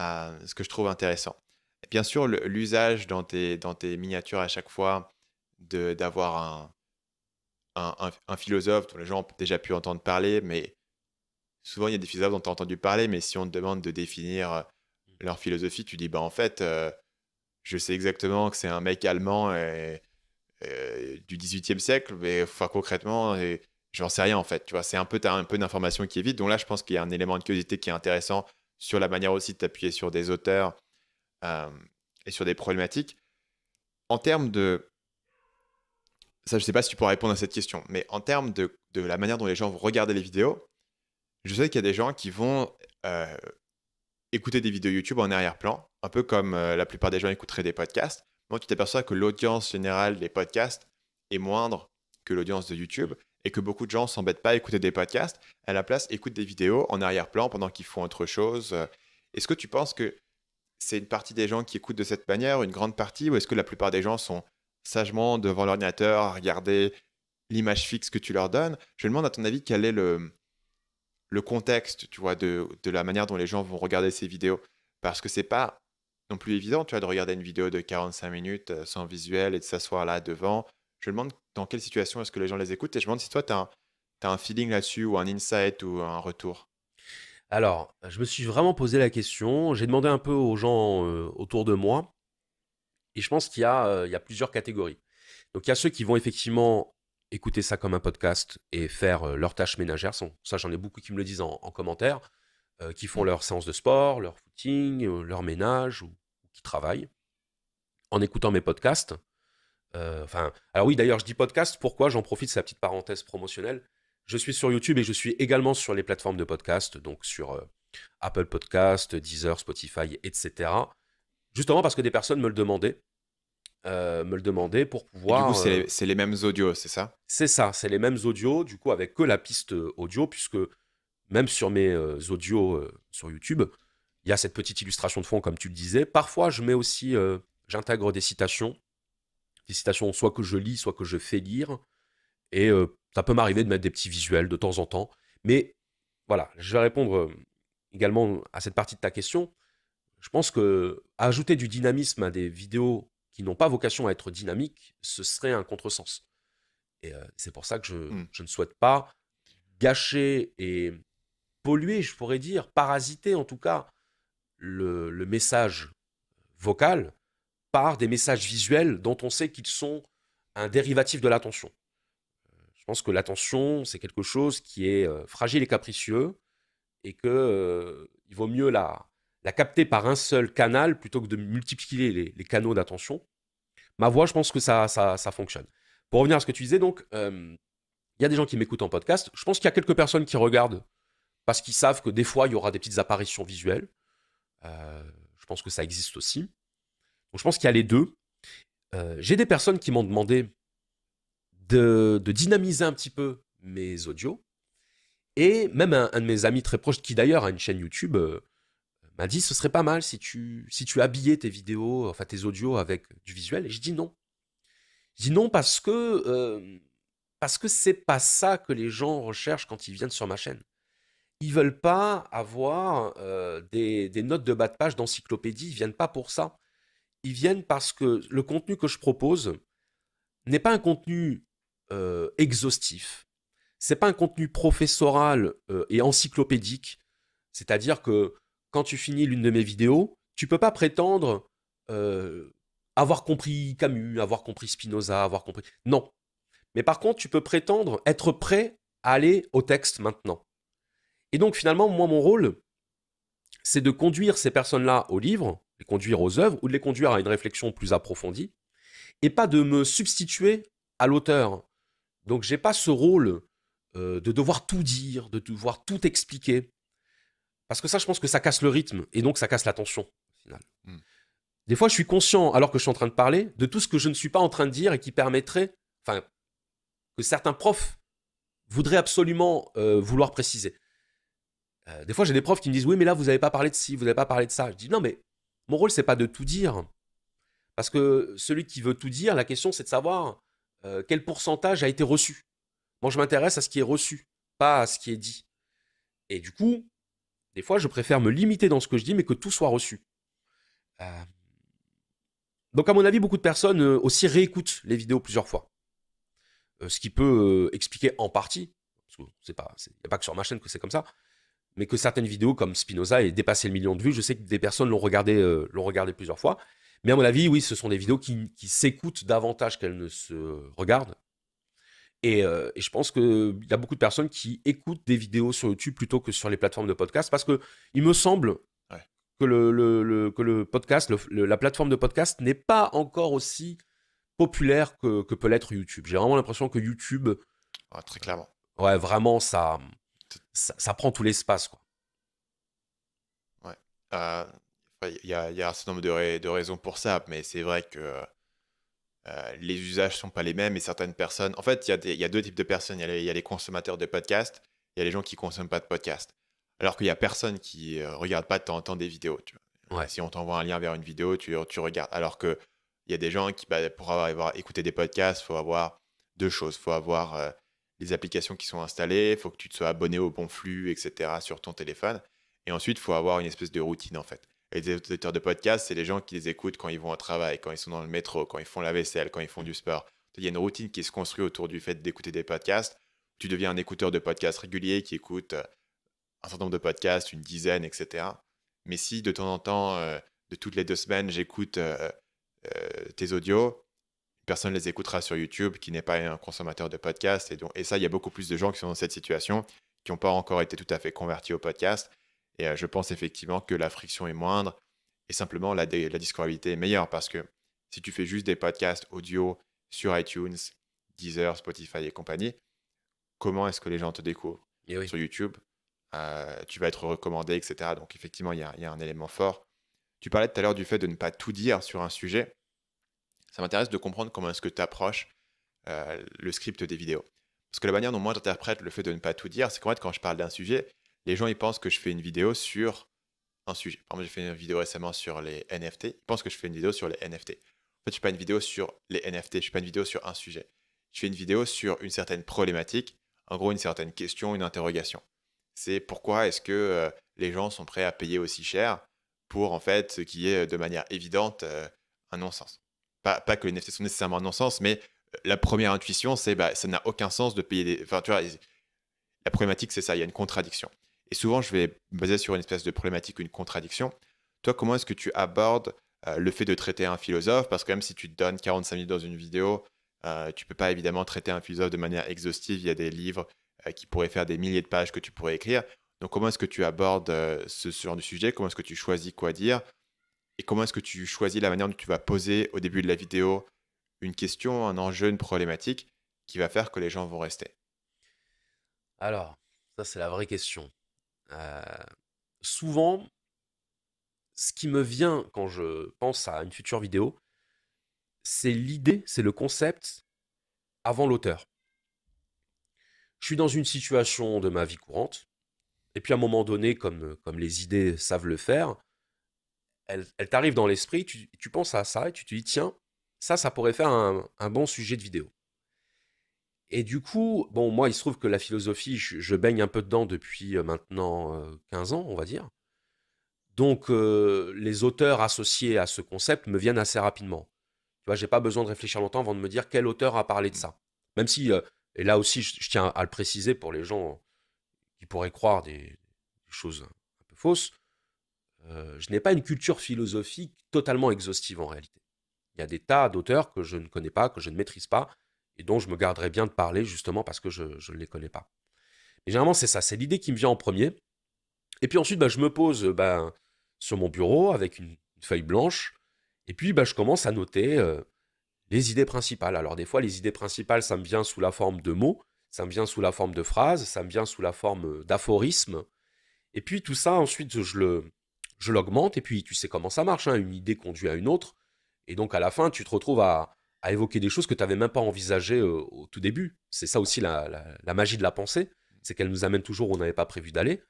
ce que je trouve intéressant. Et bien sûr, l'usage dans tes miniatures à chaque fois d'avoir un philosophe dont les gens ont déjà pu entendre parler, mais souvent, il y a des philosophes dont tu as entendu parler, mais si on te demande de définir leur philosophie, tu dis, bah, en fait, je sais exactement que c'est un mec allemand du 18e siècle, mais enfin, concrètement, j'en sais rien, en fait. Tu vois, c'est un peu d'information qui est vide. Donc là, je pense qu'il y a un élément de curiosité qui est intéressant sur la manière aussi de t'appuyer sur des auteurs et sur des problématiques. En termes de... Ça, je ne sais pas si tu pourras répondre à cette question, mais en termes de la manière dont les gens vont regarder les vidéos, je sais qu'il y a des gens qui vont écouter des vidéos YouTube en arrière-plan, un peu comme la plupart des gens écouteraient des podcasts. Moi, tu t'aperçois que l'audience générale des podcasts est moindre que l'audience de YouTube et que beaucoup de gens ne s'embêtent pas à écouter des podcasts. À la place, écoutent des vidéos en arrière-plan pendant qu'ils font autre chose. Est-ce que tu penses que c'est une partie des gens qui écoutent de cette manière, une grande partie, ou est-ce que la plupart des gens sont sagement devant l'ordinateur à regarder l'image fixe que tu leur donnes? Je demande à ton avis quel est le contexte, tu vois, de la manière dont les gens vont regarder ces vidéos. Parce que c'est pas non plus évident, tu vois, de regarder une vidéo de 45 minutes sans visuel et de s'asseoir là devant. Je me demande dans quelle situation est-ce que les gens les écoutent et je me demande si toi, tu as un feeling là-dessus ou un insight ou un retour. Alors, je me suis vraiment posé la question. J'ai demandé un peu aux gens autour de moi et je pense qu'il y a, plusieurs catégories. Donc, il y a ceux qui vont effectivement... écouter ça comme un podcast et faire leurs tâches ménagères. Ça, j'en ai beaucoup qui me le disent en commentaire, qui font leur séance de sport, leur footing, leur ménage, ou qui travaillent, en écoutant mes podcasts. Alors oui, d'ailleurs, je dis podcast, pourquoi? J'en profite, c'est la petite parenthèse promotionnelle. Je suis sur YouTube et je suis également sur les plateformes de podcast, donc sur Apple Podcast, Deezer, Spotify, etc. Justement parce que des personnes me le demander pour pouvoir... Et du coup, c'est les mêmes audios, c'est ça? C'est ça, c'est les mêmes audios, du coup, avec que la piste audio, puisque même sur mes audios sur YouTube, il y a cette petite illustration de fond, comme tu le disais. Parfois, je mets aussi... j'intègre des citations soit que je lis, soit que je fais lire, et ça peut m'arriver de mettre des petits visuels de temps en temps. Mais voilà, je vais répondre également à cette partie de ta question. Je pense que ajouter du dynamisme à des vidéos qui n'ont pas vocation à être dynamiques, ce serait un contresens. Et c'est pour ça que je ne souhaite pas gâcher et polluer, je pourrais dire, parasiter en tout cas, le message vocal par des messages visuels dont on sait qu'ils sont un dérivatif de l'attention. Je pense que l'attention, c'est quelque chose qui est fragile et capricieux et qu'il vaut mieux la capter par un seul canal plutôt que de multiplier les canaux d'attention. Ma voix, je pense que ça fonctionne. Pour revenir à ce que tu disais, donc, y a des gens qui m'écoutent en podcast. Je pense qu'il y a quelques personnes qui regardent parce qu'ils savent que des fois, il y aura des petites apparitions visuelles. Je pense que ça existe aussi. Donc, je pense qu'il y a les deux. J'ai des personnes qui m'ont demandé de dynamiser un petit peu mes audios. Et même un de mes amis très proches, qui d'ailleurs a une chaîne YouTube... m'a dit, ce serait pas mal si tu habillais tes vidéos, enfin tes audios avec du visuel. Et je dis non. Je dis non parce que c'est pas ça que les gens recherchent quand ils viennent sur ma chaîne. Ils veulent pas avoir des notes de bas de page d'encyclopédie. Ils viennent pas pour ça. Ils viennent parce que le contenu que je propose n'est pas un contenu exhaustif. C'est pas un contenu professoral et encyclopédique. C'est-à-dire que quand tu finis l'une de mes vidéos, tu ne peux pas prétendre avoir compris Camus, avoir compris Spinoza, avoir compris... Non. Mais par contre, tu peux prétendre être prêt à aller au texte maintenant. Et donc, finalement, moi, mon rôle, c'est de conduire ces personnes-là au livre, les conduire aux œuvres, ou de les conduire à une réflexion plus approfondie, et pas de me substituer à l'auteur. Donc, je n'ai pas ce rôle de devoir tout dire, de devoir tout expliquer. Parce que ça, je pense que ça casse le rythme, et donc ça casse l'attention, au final. Mm. Des fois, je suis conscient, alors que je suis en train de parler, de tout ce que je ne suis pas en train de dire et qui permettrait, enfin, que certains profs voudraient absolument vouloir préciser. Des fois, j'ai des profs qui me disent « Oui, mais là, vous n'avez pas parlé de ci, vous n'avez pas parlé de ça. » Je dis « Non, mais mon rôle, ce n'est pas de tout dire. » Parce que celui qui veut tout dire, la question, c'est de savoir quel pourcentage a été reçu. Moi, je m'intéresse à ce qui est reçu, pas à ce qui est dit. Et du coup, des fois, je préfère me limiter dans ce que je dis, mais que tout soit reçu. Donc, à mon avis, beaucoup de personnes aussi réécoutent les vidéos plusieurs fois. Ce qui peut expliquer en partie, parce qu'il n'y a pas que sur ma chaîne que c'est comme ça, mais que certaines vidéos comme Spinoza aient dépassé le million de vues. Je sais que des personnes l'ont regardé, plusieurs fois. Mais à mon avis, oui, ce sont des vidéos qui s'écoutent davantage qu'elles ne se regardent. Et je pense qu'il y a beaucoup de personnes qui écoutent des vidéos sur YouTube plutôt que sur les plateformes de podcast, parce qu'il me semble que le podcast, la plateforme de podcast n'est pas encore aussi populaire que peut l'être YouTube. J'ai vraiment l'impression que YouTube... Ah, très clairement. Ouais, vraiment, ça prend tout l'espace, quoi. Ouais. Il y a un certain nombre de raisons pour ça, mais c'est vrai que les usages sont pas les mêmes et certaines personnes... En fait, il y a deux types de personnes. Il y a les consommateurs de podcasts, il y a les gens qui consomment pas de podcasts. Alors qu'il y a personne qui regarde pas de temps en temps des vidéos. Tu vois. Ouais. Si on t'envoie un lien vers une vidéo, tu regardes. Alors qu'il y a des gens qui, bah, pour avoir écouté des podcasts, il faut avoir deux choses. Il faut avoir... les applications qui sont installées, il faut que tu te sois abonné au bon flux, etc. sur ton téléphone. Et ensuite, il faut avoir une espèce de routine, en fait. Et les auditeurs de podcasts, c'est les gens qui les écoutent quand ils vont au travail, quand ils sont dans le métro, quand ils font la vaisselle, quand ils font du sport. Il y a une routine qui se construit autour du fait d'écouter des podcasts. Tu deviens un écouteur de podcasts régulier qui écoute un certain nombre de podcasts, une dizaine, etc. Mais si de temps en temps, de toutes les 2 semaines, j'écoute tes audios, personne les écoutera sur YouTube qui n'est pas un consommateur de podcast. Et ça, il y a beaucoup plus de gens qui sont dans cette situation, qui n'ont pas encore été tout à fait convertis au podcast. Et je pense effectivement que la friction est moindre et simplement la discoverabilité est meilleure, parce que si tu fais juste des podcasts audio sur iTunes, Deezer, Spotify et compagnie, comment est-ce que les gens te découvrent? Et oui. Sur YouTube, tu vas être recommandé, etc. Donc effectivement, il y a un élément fort. Tu parlais tout à l'heure du fait de ne pas tout dire sur un sujet. Ça m'intéresse de comprendre comment est-ce que tu approches le script des vidéos. Parce que la manière dont moi j'interprète le fait de ne pas tout dire, c'est qu'en fait, quand je parle d'un sujet, les gens ils pensent que je fais une vidéo sur un sujet. Par exemple, j'ai fait une vidéo récemment sur les NFT. Ils pensent que je fais une vidéo sur les NFT. En fait, je ne fais pas une vidéo sur les NFT, je ne fais pas une vidéo sur un sujet. Je fais une vidéo sur une certaine problématique, en gros une certaine question, une interrogation. C'est pourquoi est-ce que les gens sont prêts à payer aussi cher pour en fait ce qui est de manière évidente un non-sens. Pas que les NFT sont nécessairement un non-sens, mais la première intuition, c'est bah, ça n'a aucun sens de payer des... Enfin, tu vois, la problématique, c'est ça, il y a une contradiction. Et souvent, je vais me baser sur une espèce de problématique, une contradiction. Toi, comment est-ce que tu abordes le fait de traiter un philosophe? Parce que même si tu te donnes 45 minutes dans une vidéo, tu ne peux pas évidemment traiter un philosophe de manière exhaustive. Il y a des livres qui pourraient faire des milliers de pages que tu pourrais écrire. Donc, comment est-ce que tu abordes ce genre de sujet? Comment est-ce que tu choisis quoi dire? Et comment est-ce que tu choisis la manière dont tu vas poser au début de la vidéo une question, un enjeu, une problématique qui va faire que les gens vont rester? Alors, ça c'est la vraie question. Souvent, ce qui me vient quand je pense à une future vidéo, c'est l'idée, c'est le concept avant l'auteur. Je suis dans une situation de ma vie courante, et puis à un moment donné, comme les idées savent le faire, elle t'arrive dans l'esprit, tu penses à ça et tu te dis, tiens, ça pourrait faire un bon sujet de vidéo. Et du coup, bon, moi, il se trouve que la philosophie, je baigne un peu dedans depuis maintenant 15 ans, on va dire. Donc, les auteurs associés à ce concept me viennent assez rapidement. Tu vois, je n'ai pas besoin de réfléchir longtemps avant de me dire quel auteur a parlé de ça. Même si, et là aussi, je tiens à le préciser pour les gens qui pourraient croire des choses un peu fausses, je n'ai pas une culture philosophique totalement exhaustive en réalité. Il y a des tas d'auteurs que je ne connais pas, que je ne maîtrise pas, et dont je me garderais bien de parler justement parce que je ne les connais pas. Mais généralement, c'est ça, c'est l'idée qui me vient en premier. Et puis ensuite, je me pose sur mon bureau avec une feuille blanche. Et puis, je commence à noter les idées principales. Alors, des fois, les idées principales, ça me vient sous la forme de mots, ça me vient sous la forme de phrases, ça me vient sous la forme d'aphorismes. Et puis, tout ça, ensuite, je l'augmente. Et puis, tu sais comment ça marche, hein, une idée conduit à une autre. Et donc, à la fin, tu te retrouves à évoquer des choses que tu n'avais même pas envisagées au tout début. C'est ça aussi la magie de la pensée. C'est qu'elle nous amène toujours où on n'avait pas prévu d'aller.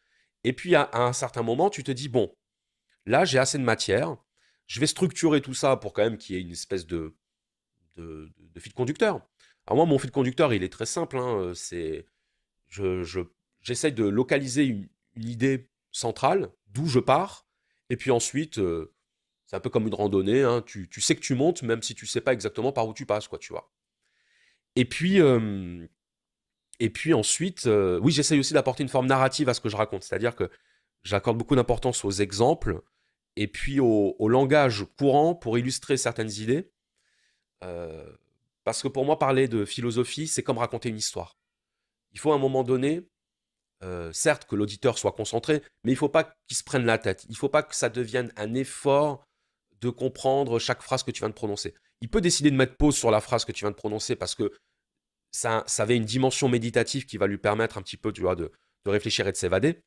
Et puis, à un certain moment, tu te dis, bon, là, j'ai assez de matière. Je vais structurer tout ça pour quand même qu'il y ait une espèce de fil conducteur. Alors moi, mon fil conducteur, il est très simple. Hein, c'est, j'essaye de localiser une idée centrale, d'où je pars. Et puis ensuite, c'est un peu comme une randonnée. Hein, tu sais que tu montes, même si tu ne sais pas exactement par où tu passes, quoi, tu vois. Et puis ensuite, oui, j'essaye aussi d'apporter une forme narrative à ce que je raconte. C'est-à-dire que j'accorde beaucoup d'importance aux exemples et puis au langage courant pour illustrer certaines idées. Parce que pour moi, parler de philosophie, c'est comme raconter une histoire. Il faut à un moment donné, certes que l'auditeur soit concentré, mais il ne faut pas qu'il se prenne la tête. Il ne faut pas que ça devienne un effort de comprendre chaque phrase que tu viens de prononcer. Il peut décider de mettre pause sur la phrase que tu viens de prononcer parce que ça avait une dimension méditative qui va lui permettre un petit peu, tu vois, de réfléchir et de s'évader.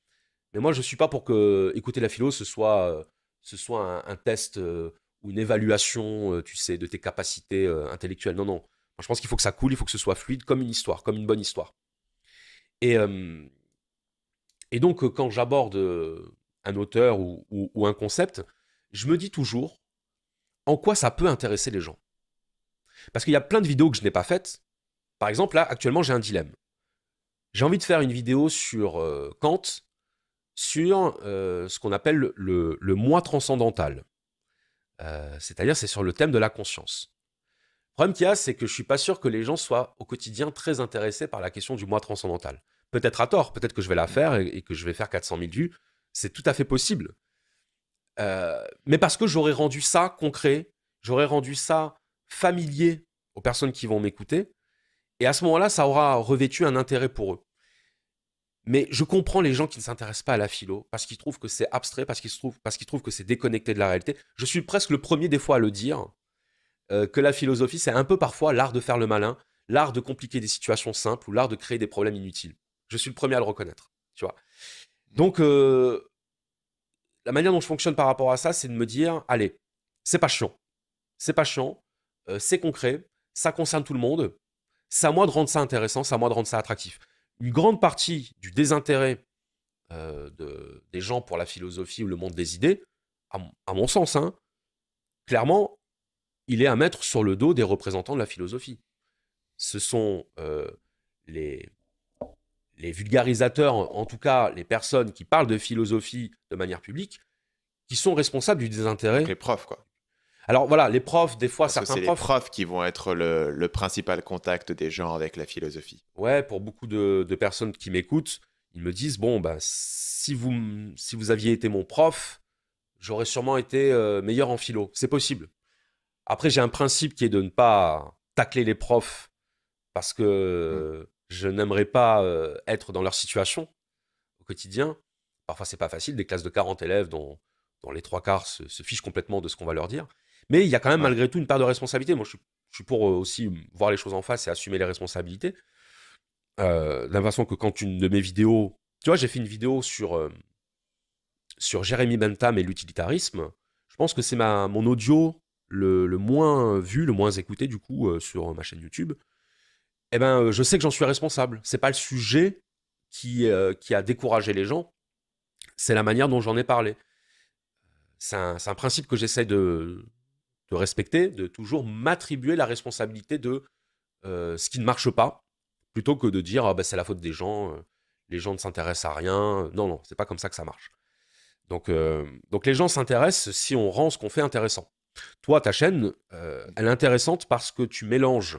Mais moi, je ne suis pas pour que écouter la philo, ce soit un test ou une évaluation, tu sais, de tes capacités intellectuelles. Non, non. Moi, je pense qu'il faut que ça coule, il faut que ce soit fluide, comme une histoire, comme une bonne histoire. Et donc, quand j'aborde un auteur ou un concept, je me dis toujours en quoi ça peut intéresser les gens. Parce qu'il y a plein de vidéos que je n'ai pas faites. Par exemple, là, actuellement, j'ai un dilemme. J'ai envie de faire une vidéo sur Kant, sur ce qu'on appelle le moi transcendantal. C'est-à-dire, c'est sur le thème de la conscience. Le problème qu'il y a, c'est que je ne suis pas sûr que les gens soient au quotidien très intéressés par la question du moi transcendantal. Peut-être à tort, peut-être que je vais la faire et que je vais faire 400 000 vues. C'est tout à fait possible. Mais parce que j'aurais rendu ça concret, j'aurais rendu ça familier aux personnes qui vont m'écouter. Et à ce moment-là, ça aura revêtu un intérêt pour eux. Mais je comprends les gens qui ne s'intéressent pas à la philo parce qu'ils trouvent que c'est abstrait, parce qu'ils trouvent que c'est déconnecté de la réalité. Je suis presque le premier des fois à le dire, que la philosophie, c'est un peu parfois l'art de faire le malin, l'art de compliquer des situations simples ou l'art de créer des problèmes inutiles. Je suis le premier à le reconnaître, tu vois. Donc, la manière dont je fonctionne par rapport à ça, c'est de me dire, allez, c'est pas chiant, c'est concret, ça concerne tout le monde. C'est à moi de rendre ça intéressant, c'est à moi de rendre ça attractif. Une grande partie du désintérêt des gens pour la philosophie ou le monde des idées, à mon sens, hein, clairement, il est à mettre sur le dos des représentants de la philosophie. Ce sont les vulgarisateurs, en tout cas les personnes qui parlent de philosophie de manière publique, qui sont responsables du désintérêt. Donc les profs, quoi. Alors voilà, les profs, des fois, certains profs... C'est les profs qui vont être le principal contact des gens avec la philosophie. Ouais, pour beaucoup de personnes qui m'écoutent, ils me disent, bon, si vous aviez été mon prof, j'aurais sûrement été meilleur en philo. C'est possible. Après, j'ai un principe qui est de ne pas tacler les profs parce que je n'aimerais pas être dans leur situation au quotidien. Parfois, c'est pas facile. Des classes de 40 élèves dont les trois quarts se fichent complètement de ce qu'on va leur dire. Mais il y a quand même malgré tout une part de responsabilité. Moi, je suis pour aussi voir les choses en face et assumer les responsabilités. De la façon que quand une de mes vidéos... Tu vois, j'ai fait une vidéo sur Jérémy Bentham et l'utilitarisme. Je pense que c'est mon audio le moins vu, le moins écouté, du coup, sur ma chaîne YouTube. Eh bien, je sais que j'en suis responsable. Ce n'est pas le sujet qui a découragé les gens. C'est la manière dont j'en ai parlé. C'est un principe que j'essaie de respecter, de toujours m'attribuer la responsabilité de ce qui ne marche pas, plutôt que de dire ah ben, c'est la faute des gens, les gens ne s'intéressent à rien. Non, non, c'est pas comme ça que ça marche. Donc les gens s'intéressent si on rend ce qu'on fait intéressant. Toi, ta chaîne, elle est intéressante parce que tu mélanges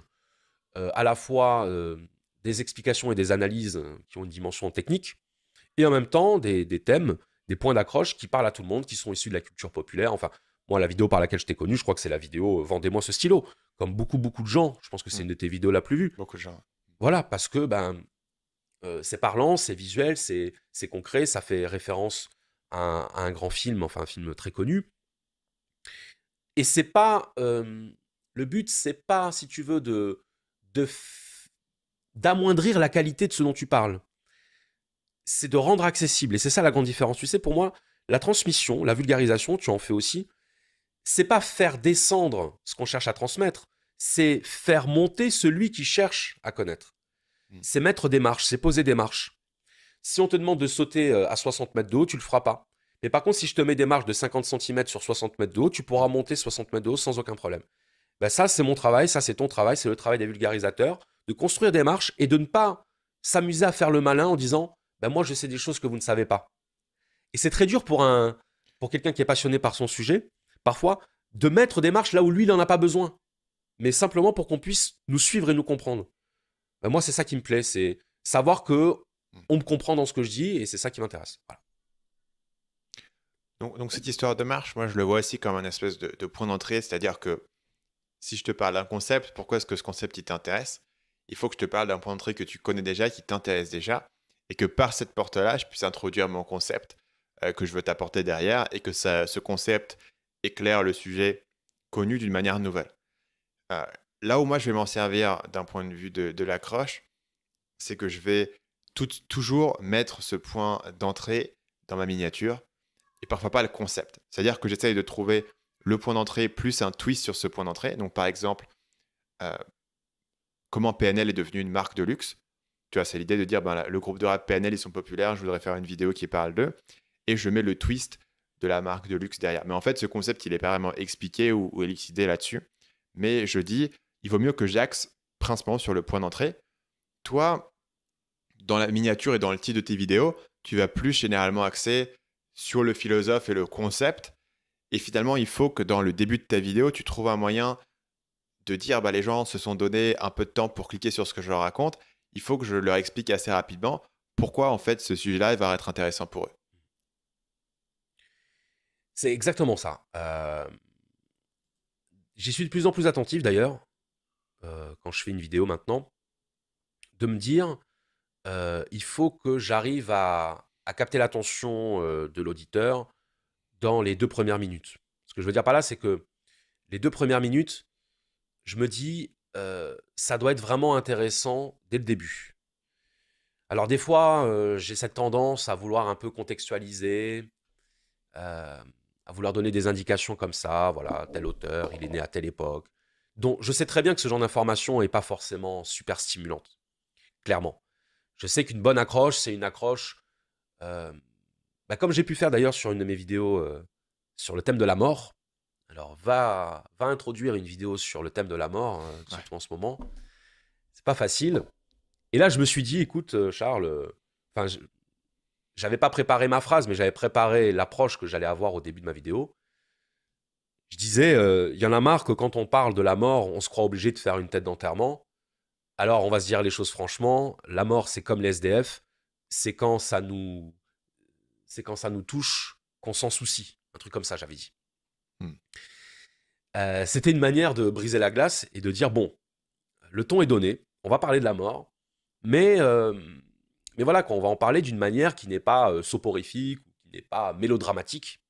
à la fois des explications et des analyses qui ont une dimension technique, et en même temps des thèmes, des points d'accroche qui parlent à tout le monde, qui sont issus de la culture populaire. Enfin, moi, la vidéo par laquelle je t'ai connu, je crois que c'est la vidéo « Vendez-moi ce stylo ». Comme beaucoup de gens, je pense que c'est une de tes vidéos la plus vue. Beaucoup de gens. Voilà, parce que c'est parlant, c'est visuel, c'est concret, ça fait référence à un grand film, enfin un film très connu. Et c'est pas... le but, c'est pas, si tu veux, d'amoindrir la qualité de ce dont tu parles. C'est de rendre accessible. Et c'est ça la grande différence. Tu sais, pour moi, la transmission, la vulgarisation, tu en fais aussi, c'est pas faire descendre ce qu'on cherche à transmettre, c'est faire monter celui qui cherche à connaître. C'est mettre des marches, c'est poser des marches. Si on te demande de sauter à 60 mètres de haut, tu le feras pas. Mais par contre, si je te mets des marches de 50 cm sur 60 mètres de haut, tu pourras monter 60 mètres de haut sans aucun problème. Ben ça, c'est mon travail, ça, c'est ton travail, c'est le travail des vulgarisateurs, de construire des marches et de ne pas s'amuser à faire le malin en disant ben « moi, je sais des choses que vous ne savez pas ». Et c'est très dur pour quelqu'un qui est passionné par son sujet, parfois, de mettre des marches là où lui, il n'en a pas besoin, mais simplement pour qu'on puisse nous suivre et nous comprendre. Ben moi, c'est ça qui me plaît, c'est savoir qu'on me comprend dans ce que je dis et c'est ça qui m'intéresse. Voilà. Donc, cette histoire de marche, moi, je le vois aussi comme un espèce de point d'entrée, c'est-à-dire que si je te parle d'un concept, pourquoi est-ce que ce concept il t'intéresse? Il faut que je te parle d'un point d'entrée que tu connais déjà, qui t'intéresse déjà, et que par cette porte-là, je puisse introduire mon concept que je veux t'apporter derrière, et que ce concept éclaire le sujet connu d'une manière nouvelle. Là où moi je vais m'en servir d'un point de vue de l'accroche, c'est que je vais toujours mettre ce point d'entrée dans ma miniature, et parfois pas le concept. C'est-à-dire que j'essaye de trouver le point d'entrée plus un twist sur ce point d'entrée. Donc, par exemple, comment PNL est devenu une marque de luxe. Tu vois, c'est l'idée de dire, ben, le groupe de rap PNL, ils sont populaires, je voudrais faire une vidéo qui parle d'eux. Et je mets le twist de la marque de luxe derrière. Mais en fait, ce concept, il n'est pas vraiment expliqué ou élucidé là-dessus. Mais je dis, il vaut mieux que j'axe principalement sur le point d'entrée. Toi, dans la miniature et dans le titre de tes vidéos, tu vas plus généralement axer sur le philosophe et le concept. Et finalement, il faut que dans le début de ta vidéo, tu trouves un moyen de dire bah, les gens se sont donné un peu de temps pour cliquer sur ce que je leur raconte. Il faut que je leur explique assez rapidement pourquoi en fait ce sujet-là va être intéressant pour eux. C'est exactement ça. J'y suis de plus en plus attentif d'ailleurs, quand je fais une vidéo maintenant, de me dire il faut que j'arrive à capter l'attention de l'auditeur dans les 2 premières minutes. Ce que je veux dire par là, c'est que les 2 premières minutes, je me dis, ça doit être vraiment intéressant dès le début. Alors des fois, j'ai cette tendance à vouloir un peu contextualiser, à vouloir donner des indications comme ça, voilà, tel auteur, il est né à telle époque. Donc je sais très bien que ce genre d'information n'est pas forcément super stimulante, clairement. Je sais qu'une bonne accroche, c'est une accroche... bah comme j'ai pu faire d'ailleurs sur une de mes vidéos sur le thème de la mort. Alors, va introduire une vidéo sur le thème de la mort, surtout en ce moment. C'est pas facile. Et là, je me suis dit, écoute, Charles, j'avais pas préparé ma phrase, mais j'avais préparé l'approche que j'allais avoir au début de ma vidéo. Je disais, il y en a marre que quand on parle de la mort, on se croit obligé de faire une tête d'enterrement. Alors, on va se dire les choses franchement. La mort, c'est comme les SDF. C'est quand ça nous... c'est quand ça nous touche qu'on s'en soucie. Un truc comme ça, j'avais dit. C'était une manière de briser la glace et de dire, bon, le ton est donné, on va parler de la mort, mais voilà, on va en parler d'une manière qui n'est pas soporifique, qui n'est pas mélodramatique,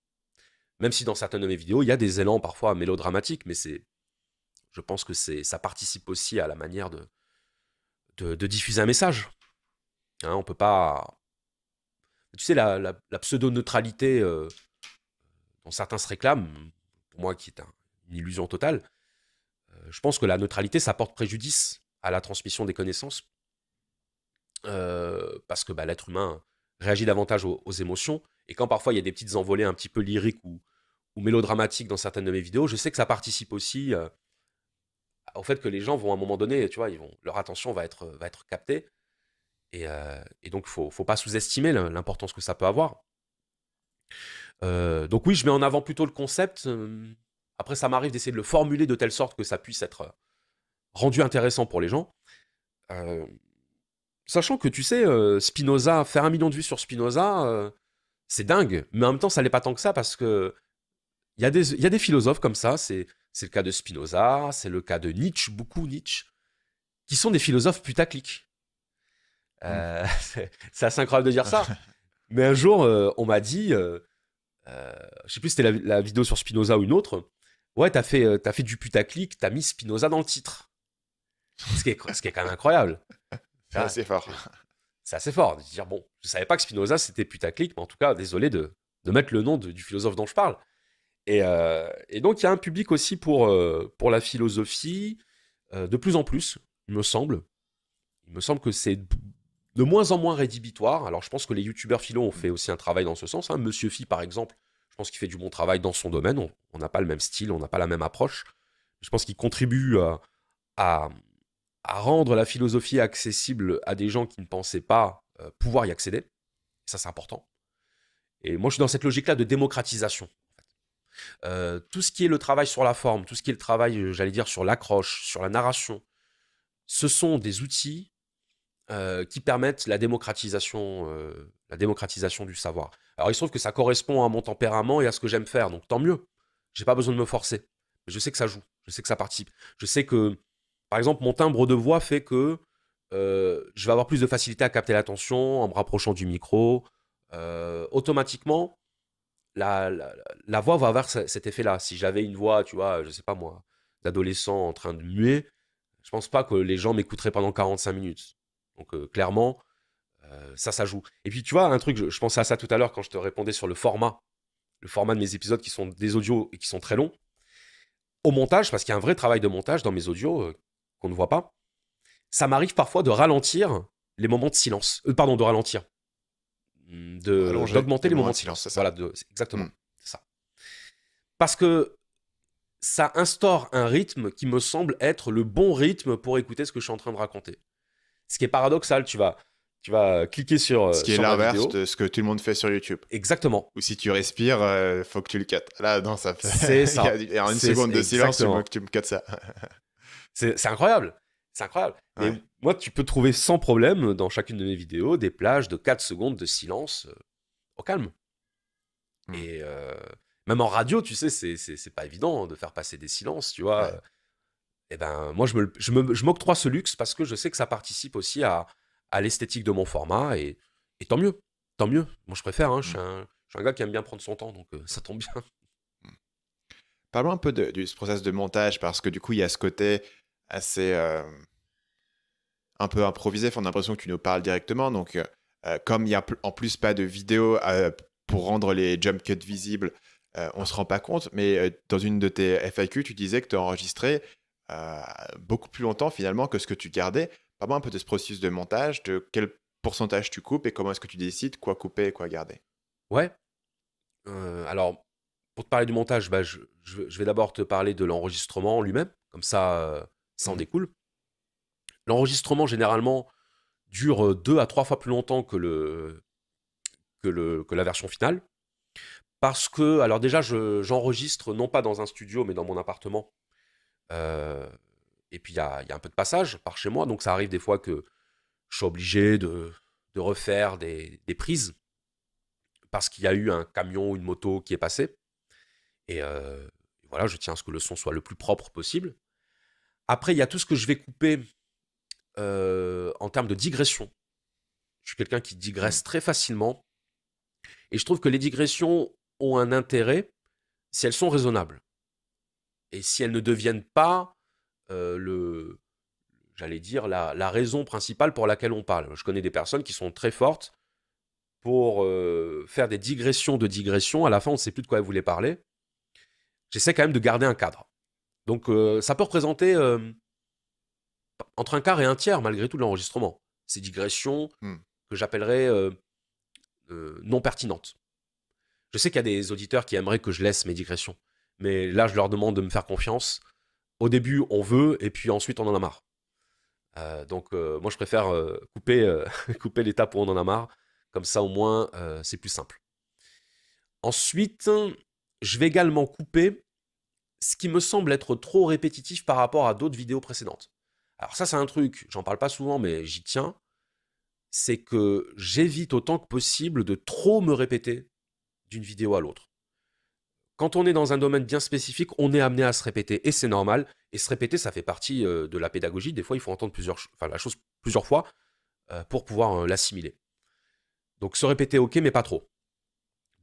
même si dans certaines de mes vidéos, il y a des élans parfois mélodramatiques, mais je pense que ça participe aussi à la manière de diffuser un message. Hein, on ne peut pas... Tu sais, la pseudo-neutralité dont certains se réclament, pour moi qui est une illusion totale, je pense que la neutralité, ça porte préjudice à la transmission des connaissances parce que bah, l'être humain réagit davantage aux émotions et quand parfois il y a des petites envolées un petit peu lyriques ou mélodramatiques dans certaines de mes vidéos, je sais que ça participe aussi au fait que les gens vont à un moment donné, tu vois, leur attention va être captée. Et donc, il ne faut pas sous-estimer l'importance que ça peut avoir. Donc oui, je mets en avant plutôt le concept. Après, ça m'arrive d'essayer de le formuler de telle sorte que ça puisse être rendu intéressant pour les gens. Sachant que, tu sais, Spinoza, faire 1 million de vues sur Spinoza, c'est dingue. Mais en même temps, ça n'est pas tant que ça parce que y a des philosophes comme ça. C'est le cas de Spinoza, c'est le cas de Nietzsche, beaucoup Nietzsche, qui sont des philosophes putaclic. C'est assez incroyable de dire ça. Mais un jour, on m'a dit, je sais plus si c'était la vidéo sur Spinoza ou une autre, ouais, t'as fait du putaclic, t'as mis Spinoza dans le titre. Ce qui est quand même incroyable. C'est assez fort. C'est assez fort de dire, bon, je savais pas que Spinoza c'était putaclic, mais en tout cas, désolé de mettre le nom du philosophe dont je parle. Et donc, il y a un public aussi pour la philosophie, de plus en plus, il me semble. Il me semble que c'est de moins en moins rédhibitoire. Alors, je pense que les youtubeurs philo ont fait aussi un travail dans ce sens, hein. Monsieur Phi, par exemple, je pense qu'il fait du bon travail dans son domaine. On n'a pas le même style, on n'a pas la même approche. Je pense qu'il contribue à rendre la philosophie accessible à des gens qui ne pensaient pas pouvoir y accéder. Et ça, c'est important. Et moi, je suis dans cette logique-là de démocratisation. Tout ce qui est le travail sur la forme, tout ce qui est le travail, j'allais dire, sur l'accroche, sur la narration, ce sont des outils qui permettent la démocratisation du savoir. Alors, il se trouve que ça correspond à mon tempérament et à ce que j'aime faire, donc tant mieux. J'ai pas besoin de me forcer. Mais je sais que ça joue, je sais que ça participe. Je sais que, par exemple, mon timbre de voix fait que je vais avoir plus de facilité à capter l'attention en me rapprochant du micro. Automatiquement, la voix va avoir cet effet-là. Si j'avais une voix, tu vois, je sais pas moi, d'adolescent en train de muer, je pense pas que les gens m'écouteraient pendant 45 minutes. Donc clairement, ça joue. Et puis tu vois, un truc, je pensais à ça tout à l'heure quand je te répondais sur le format de mes épisodes qui sont des audios et qui sont très longs. Au montage, parce qu'il y a un vrai travail de montage dans mes audios qu'on ne voit pas, ça m'arrive parfois de ralentir les moments de silence. Pardon, de ralentir. D'augmenter les moments de silence. Voilà, exactement. C'est ça. Parce que ça instaure un rythme qui me semble être le bon rythme pour écouter ce que je suis en train de raconter. Ce qui est paradoxal, tu vas cliquer sur. Ce qui est l'inverse de ce que tout le monde fait sur YouTube. Exactement. Ou si tu respires, faut que tu le cuttes. Là, non, ça fait. C'est ça. Il y a une seconde de silence, il faut que tu me cuttes ça. C'est incroyable. C'est incroyable. Ouais. Et moi, tu peux trouver sans problème dans chacune de mes vidéos des plages de 4 secondes de silence au calme. Et même en radio, tu sais, c'est pas évident de faire passer des silences, tu vois. Ouais. Et ben, moi, je m'octroie ce luxe parce que je sais que ça participe aussi à l'esthétique de mon format et tant mieux. Tant mieux. Moi, je préfère. Hein, je suis un gars qui aime bien prendre son temps, donc ça tombe bien. Parlons un peu de ce process de montage parce que du coup, il y a ce côté assez un peu improvisé. Enfin, on a l'impression que tu nous parles directement. Donc, comme il n'y a en plus pas de vidéo pour rendre les jump cuts visibles, on ne se rend pas compte. Mais dans une de tes FAQ, tu disais que tu as enregistré beaucoup plus longtemps finalement que ce que tu gardais. Parle-moi un peu de ce processus de montage, de quel pourcentage tu coupes et comment est-ce que tu décides quoi couper et quoi garder. Ouais. Alors, pour te parler du montage, bah, je vais d'abord te parler de l'enregistrement lui-même. Comme ça... ça en découle. L'enregistrement, généralement, dure 2 à 3 fois plus longtemps que la version finale. Parce que, alors déjà, j'enregistre non pas dans un studio, mais dans mon appartement. Et puis, il y a un peu de passage par chez moi. Donc, ça arrive des fois que je suis obligé de refaire des prises. Parce qu'il y a eu un camion ou une moto qui est passé. Et voilà, je tiens à ce que le son soit le plus propre possible. Après, il y a tout ce que je vais couper en termes de digression. Je suis quelqu'un qui digresse très facilement. Et je trouve que les digressions ont un intérêt si elles sont raisonnables. Et si elles ne deviennent pas, j'allais dire, la raison principale pour laquelle on parle. Je connais des personnes qui sont très fortes pour faire des digressions de digressions. À la fin, on ne sait plus de quoi elles voulaient parler. J'essaie quand même de garder un cadre. Donc, ça peut représenter entre 1/4 et 1/3, malgré tout, de l'enregistrement. Ces digressions que j'appellerais non pertinentes. Je sais qu'il y a des auditeurs qui aimeraient que je laisse mes digressions. Mais là, je leur demande de me faire confiance. Au début, on veut, et puis ensuite, on en a marre. Donc, moi, je préfère couper l'étape où on en a marre. Comme ça, au moins, c'est plus simple. Ensuite, je vais également couper ce qui me semble être trop répétitif par rapport à d'autres vidéos précédentes. Alors ça, c'est un truc, j'en parle pas souvent, mais j'y tiens, c'est que j'évite autant que possible de trop me répéter d'une vidéo à l'autre. Quand on est dans un domaine bien spécifique, on est amené à se répéter, et c'est normal, et se répéter, ça fait partie de la pédagogie. Des fois, il faut entendre la chose plusieurs fois pour pouvoir l'assimiler. Donc se répéter, ok, mais pas trop.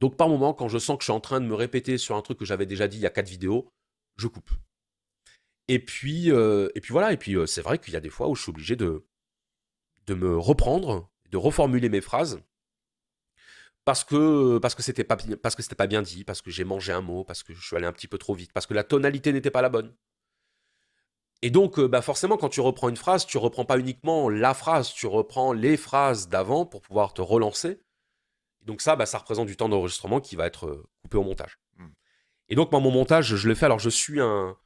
Donc par moment, quand je sens que je suis en train de me répéter sur un truc que j'avais déjà dit il y a 4 vidéos, je coupe. Et puis voilà, c'est vrai qu'il y a des fois où je suis obligé de me reprendre, de reformuler mes phrases, parce que c'était pas bien dit, parce que j'ai mangé un mot, parce que je suis allé un petit peu trop vite, parce que la tonalité n'était pas la bonne. Et donc, bah forcément, quand tu reprends une phrase, tu reprends pas uniquement la phrase, tu reprends les phrases d'avant pour pouvoir te relancer. Et donc ça, bah, ça représente du temps d'enregistrement qui va être coupé au montage. Et donc, moi, mon montage, je le fais. Alors, je suis un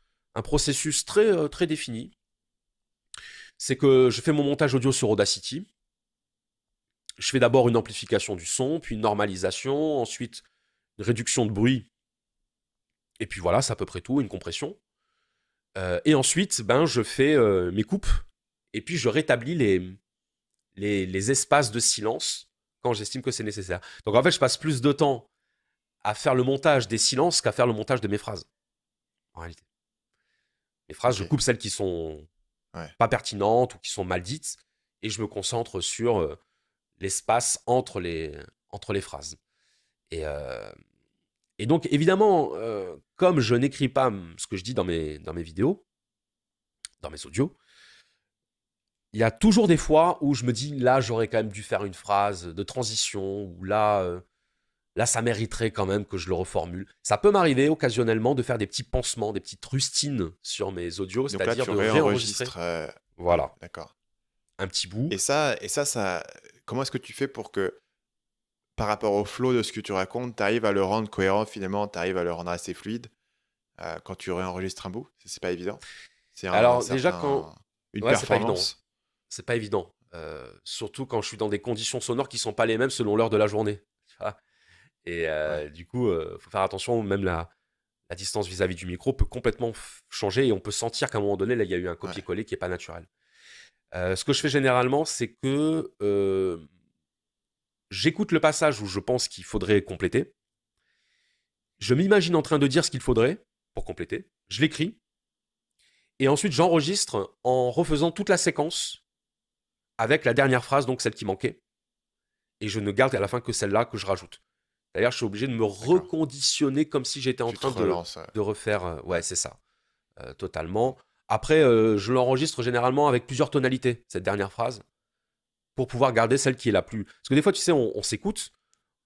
processus très, très défini. C'est que je fais mon montage audio sur Audacity. Je fais d'abord une amplification du son, puis une normalisation, ensuite une réduction de bruit. Et puis voilà, c'est à peu près tout, une compression. Et ensuite, ben, je fais mes coupes, et puis je rétablis les espaces de silence quand j'estime que c'est nécessaire. Donc en fait, je passe plus de temps à faire le montage des silences qu'à faire le montage de mes phrases, en réalité. Mes phrases, okay, je coupe celles qui sont pas pertinentes ou qui sont mal dites, et je me concentre sur l'espace entre les phrases. Et donc, évidemment, comme je n'écris pas ce que je dis dans mes vidéos, dans mes audios, il y a toujours des fois où je me dis, là, j'aurais quand même dû faire une phrase de transition, ou là, ça mériterait quand même que je le reformule. Ça peut m'arriver occasionnellement de faire des petits pansements, des petites rustines sur mes audios, c'est-à-dire de réenregistrer. Voilà. D'accord. Un petit bout. Et ça, comment est-ce que tu fais pour que, par rapport au flow de ce que tu racontes, tu arrives à le rendre cohérent finalement, tu arrives à le rendre assez fluide quand tu réenregistres un bout? C'est pas évident. Alors déjà quand... Une performance. C'est pas évident. Surtout quand je suis dans des conditions sonores qui sont pas les mêmes selon l'heure de la journée. Et du coup, faut faire attention, même la distance vis-à-vis du micro peut complètement changer et on peut sentir qu'à un moment donné, là, il y a eu un copier-coller qui est pas naturel. Ce que je fais généralement, c'est que... j'écoute le passage où je pense qu'il faudrait compléter. Je m'imagine en train de dire ce qu'il faudrait pour compléter. Je l'écris. Et ensuite, j'enregistre en refaisant toute la séquence avec la dernière phrase, donc celle qui manquait. Et je ne garde à la fin que celle-là que je rajoute. D'ailleurs, je suis obligé de me reconditionner comme si j'étais en train de refaire... Ouais, c'est ça. Totalement. Après, je l'enregistre généralement avec plusieurs tonalités, cette dernière phrase, pour pouvoir garder celle qui est la plus... Parce que des fois, tu sais, on s'écoute,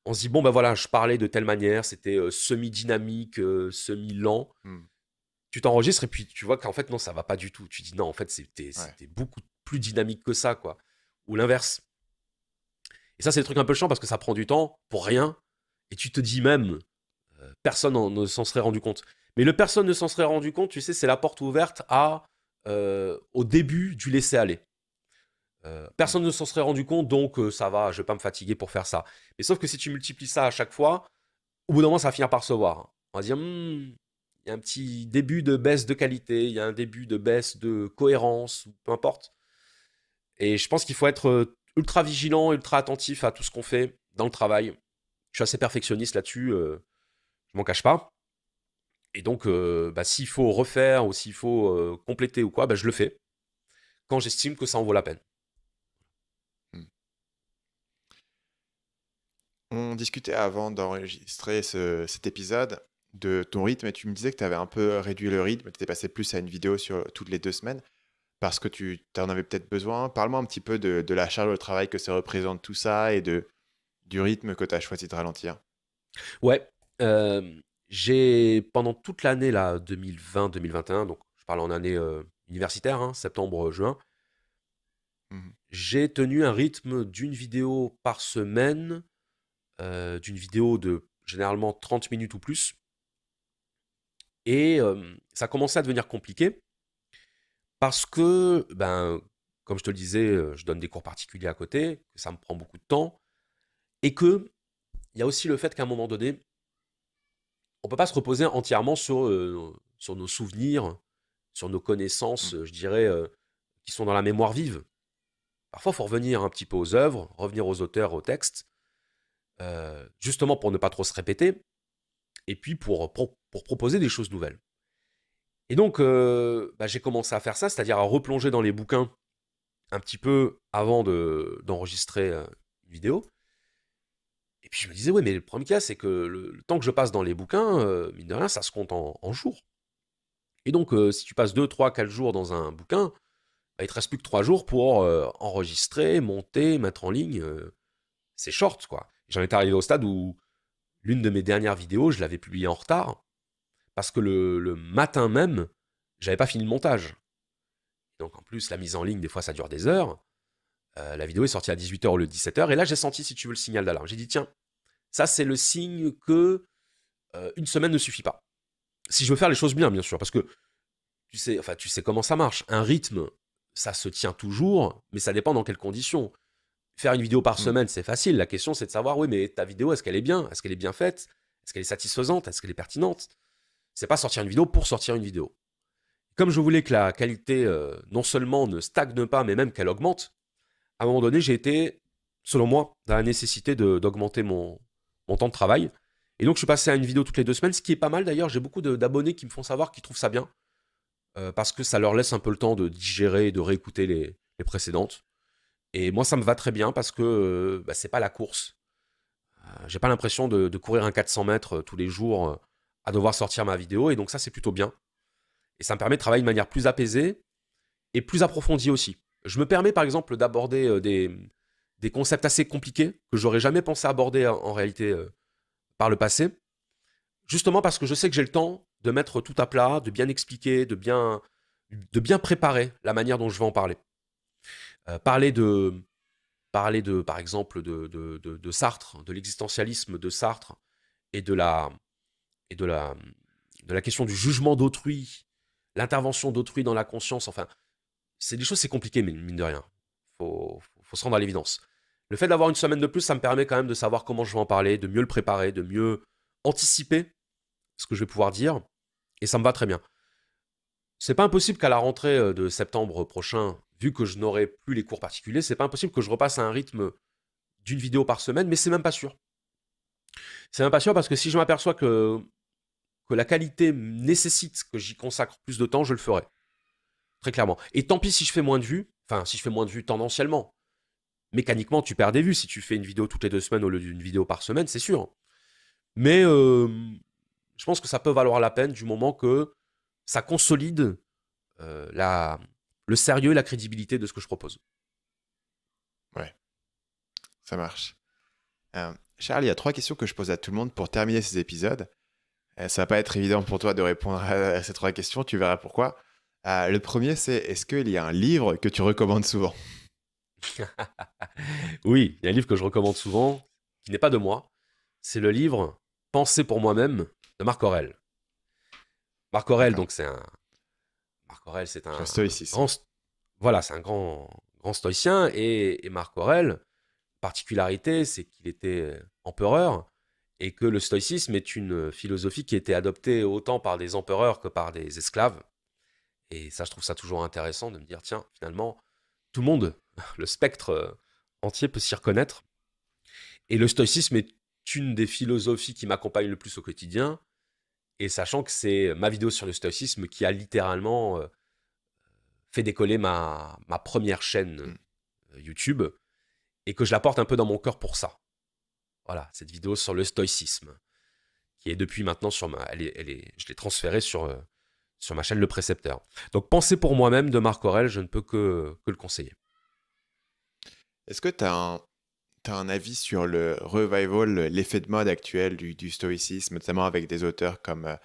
on se dit, bon, ben voilà, je parlais de telle manière, c'était semi-dynamique, semi-lent. Tu t'enregistres et puis tu vois qu'en fait, non, ça va pas du tout. Tu dis, non, en fait, c'était beaucoup plus dynamique que ça, quoi. Ou l'inverse. Et ça, c'est le truc un peu chiant parce que ça prend du temps pour rien. Et tu te dis même, personne ne s'en serait rendu compte. Mais le personne ne s'en serait rendu compte, tu sais, c'est la porte ouverte au début du laisser-aller. Personne ne s'en serait rendu compte, donc ça va, je vais pas me fatiguer pour faire ça. Mais sauf que si tu multiplies ça à chaque fois, au bout d'un moment, ça va finir par se voir. On va dire, il y a un petit début de baisse de qualité, il y a un début de baisse de cohérence, ou peu importe. Et je pense qu'il faut être ultra vigilant, ultra attentif à tout ce qu'on fait dans le travail. Je suis assez perfectionniste là-dessus, je m'en cache pas. Et donc, bah, s'il faut refaire ou s'il faut compléter ou quoi, bah, je le fais quand j'estime que ça en vaut la peine. On discutait avant d'enregistrer cet épisode de ton rythme et tu me disais que tu avais un peu réduit le rythme, tu étais passé plus à une vidéo toutes les 2 semaines parce que tu en avais peut-être besoin. Parle-moi un petit peu de la charge de travail que ça représente tout ça et du rythme que tu as choisi de ralentir. Ouais, j'ai pendant toute l'année 2020-2021, donc je parle en année universitaire, hein, septembre-juin, j'ai tenu un rythme d'une vidéo par semaine. D'une vidéo de généralement 30 minutes ou plus. Et ça commençait à devenir compliqué parce que, ben, comme je te le disais, je donne des cours particuliers à côté, ça me prend beaucoup de temps, et que il y a aussi le fait qu'à un moment donné, on ne peut pas se reposer entièrement sur nos souvenirs, sur nos connaissances, je dirais, qui sont dans la mémoire vive. Parfois, il faut revenir un petit peu aux œuvres, revenir aux auteurs, aux textes, justement pour ne pas trop se répéter et puis pour proposer des choses nouvelles. Et donc, bah, j'ai commencé à faire ça, c'est-à-dire à replonger dans les bouquins un petit peu avant d'enregistrer une vidéo. Et puis je me disais, ouais, mais le problème qu'il y a, c'est que le temps que je passe dans les bouquins, mine de rien, ça se compte en jours. Et donc, si tu passes 2, 3, 4 jours dans un bouquin, bah, il te reste plus que 3 jours pour enregistrer, monter, mettre en ligne. C'est short, quoi. J'en étais arrivé au stade où l'une de mes dernières vidéos, je l'avais publiée en retard, parce que le matin même, j'avais pas fini le montage. Donc en plus, la mise en ligne, des fois, ça dure des heures. La vidéo est sortie à 18h au lieu de 17h. Et là, j'ai senti, si tu veux, le signal d'alarme. J'ai dit, tiens, ça, c'est le signe que une semaine ne suffit pas. Si je veux faire les choses bien, bien sûr, parce que tu sais comment ça marche. Un rythme, ça se tient toujours, mais ça dépend dans quelles conditions. Faire une vidéo par semaine, c'est facile. La question, c'est de savoir, oui, mais ta vidéo, est-ce qu'elle est bien? Est-ce qu'elle est bien faite? Est-ce qu'elle est satisfaisante? Est-ce qu'elle est pertinente? C'est pas sortir une vidéo pour sortir une vidéo. Comme je voulais que la qualité, non seulement ne stagne pas, mais même qu'elle augmente, à un moment donné, j'ai été, selon moi, dans la nécessité d'augmenter mon temps de travail. Et donc, je suis passé à une vidéo toutes les 2 semaines, ce qui est pas mal d'ailleurs. J'ai beaucoup d'abonnés qui me font savoir qu'ils trouvent ça bien, parce que ça leur laisse un peu le temps de digérer et de réécouter les précédentes. Et moi, ça me va très bien parce que bah, c'est pas la course. J'ai pas l'impression de courir un 400 mètres tous les jours à devoir sortir ma vidéo. Et donc ça, c'est plutôt bien. Et ça me permet de travailler de manière plus apaisée et plus approfondie aussi. Je me permets, par exemple, d'aborder des concepts assez compliqués que j'aurais jamais pensé aborder en réalité par le passé. Justement parce que je sais que j'ai le temps de mettre tout à plat, de bien expliquer, de bien préparer la manière dont je vais en parler. Parler, par exemple, de Sartre, de l'existentialisme de Sartre et de la question du jugement d'autrui, l'intervention d'autrui dans la conscience, enfin, c'est des choses, c'est compliqué, mais mine de rien, faut se rendre à l'évidence. Le fait d'avoir une semaine de plus, ça me permet quand même de savoir comment je vais en parler, de mieux le préparer, de mieux anticiper ce que je vais pouvoir dire, et ça me va très bien. C'est pas impossible qu'à la rentrée de septembre prochain, vu que je n'aurai plus les cours particuliers, c'est pas impossible que je repasse à un rythme d'une vidéo par semaine, mais c'est même pas sûr. C'est même pas sûr parce que si je m'aperçois que la qualité nécessite que j'y consacre plus de temps, je le ferai. Très clairement. Et tant pis si je fais moins de vues, enfin si je fais moins de vues tendanciellement. Mécaniquement, tu perds des vues si tu fais une vidéo toutes les 2 semaines au lieu d'une vidéo par semaine, c'est sûr. Mais je pense que ça peut valoir la peine du moment que ça consolide le sérieux et la crédibilité de ce que je propose. Ouais, ça marche. Charles, il y a 3 questions que je pose à tout le monde pour terminer ces épisodes. Ça ne va pas être évident pour toi de répondre à ces 3 questions, tu verras pourquoi. Le premier, c'est, est-ce qu'il y a un livre que tu recommandes souvent? Oui, il y a un livre que je recommande souvent, qui n'est pas de moi. C'est le livre « Penser pour moi-même » de Marc Aurèle. Marc Aurèle, donc c'est un grand stoïcien et Marc Aurèle, particularité, c'est qu'il était empereur et que le stoïcisme est une philosophie qui était adoptée autant par des empereurs que par des esclaves. Et ça, je trouve ça toujours intéressant de me dire, tiens, finalement, tout le monde, le spectre entier peut s'y reconnaître. Et le stoïcisme est une des philosophies qui m'accompagne le plus au quotidien. Et sachant que c'est ma vidéo sur le stoïcisme qui a littéralement fait décoller ma première chaîne YouTube et que je la porte un peu dans mon cœur pour ça. Voilà, cette vidéo sur le stoïcisme qui est depuis maintenant sur je l'ai transférée sur ma chaîne Le Précepteur. Donc, Penser pour moi-même de Marc Aurèle, je ne peux que le conseiller. Est-ce que tu as un avis sur le revival, l'effet de mode actuel du stoïcisme, notamment avec des auteurs comme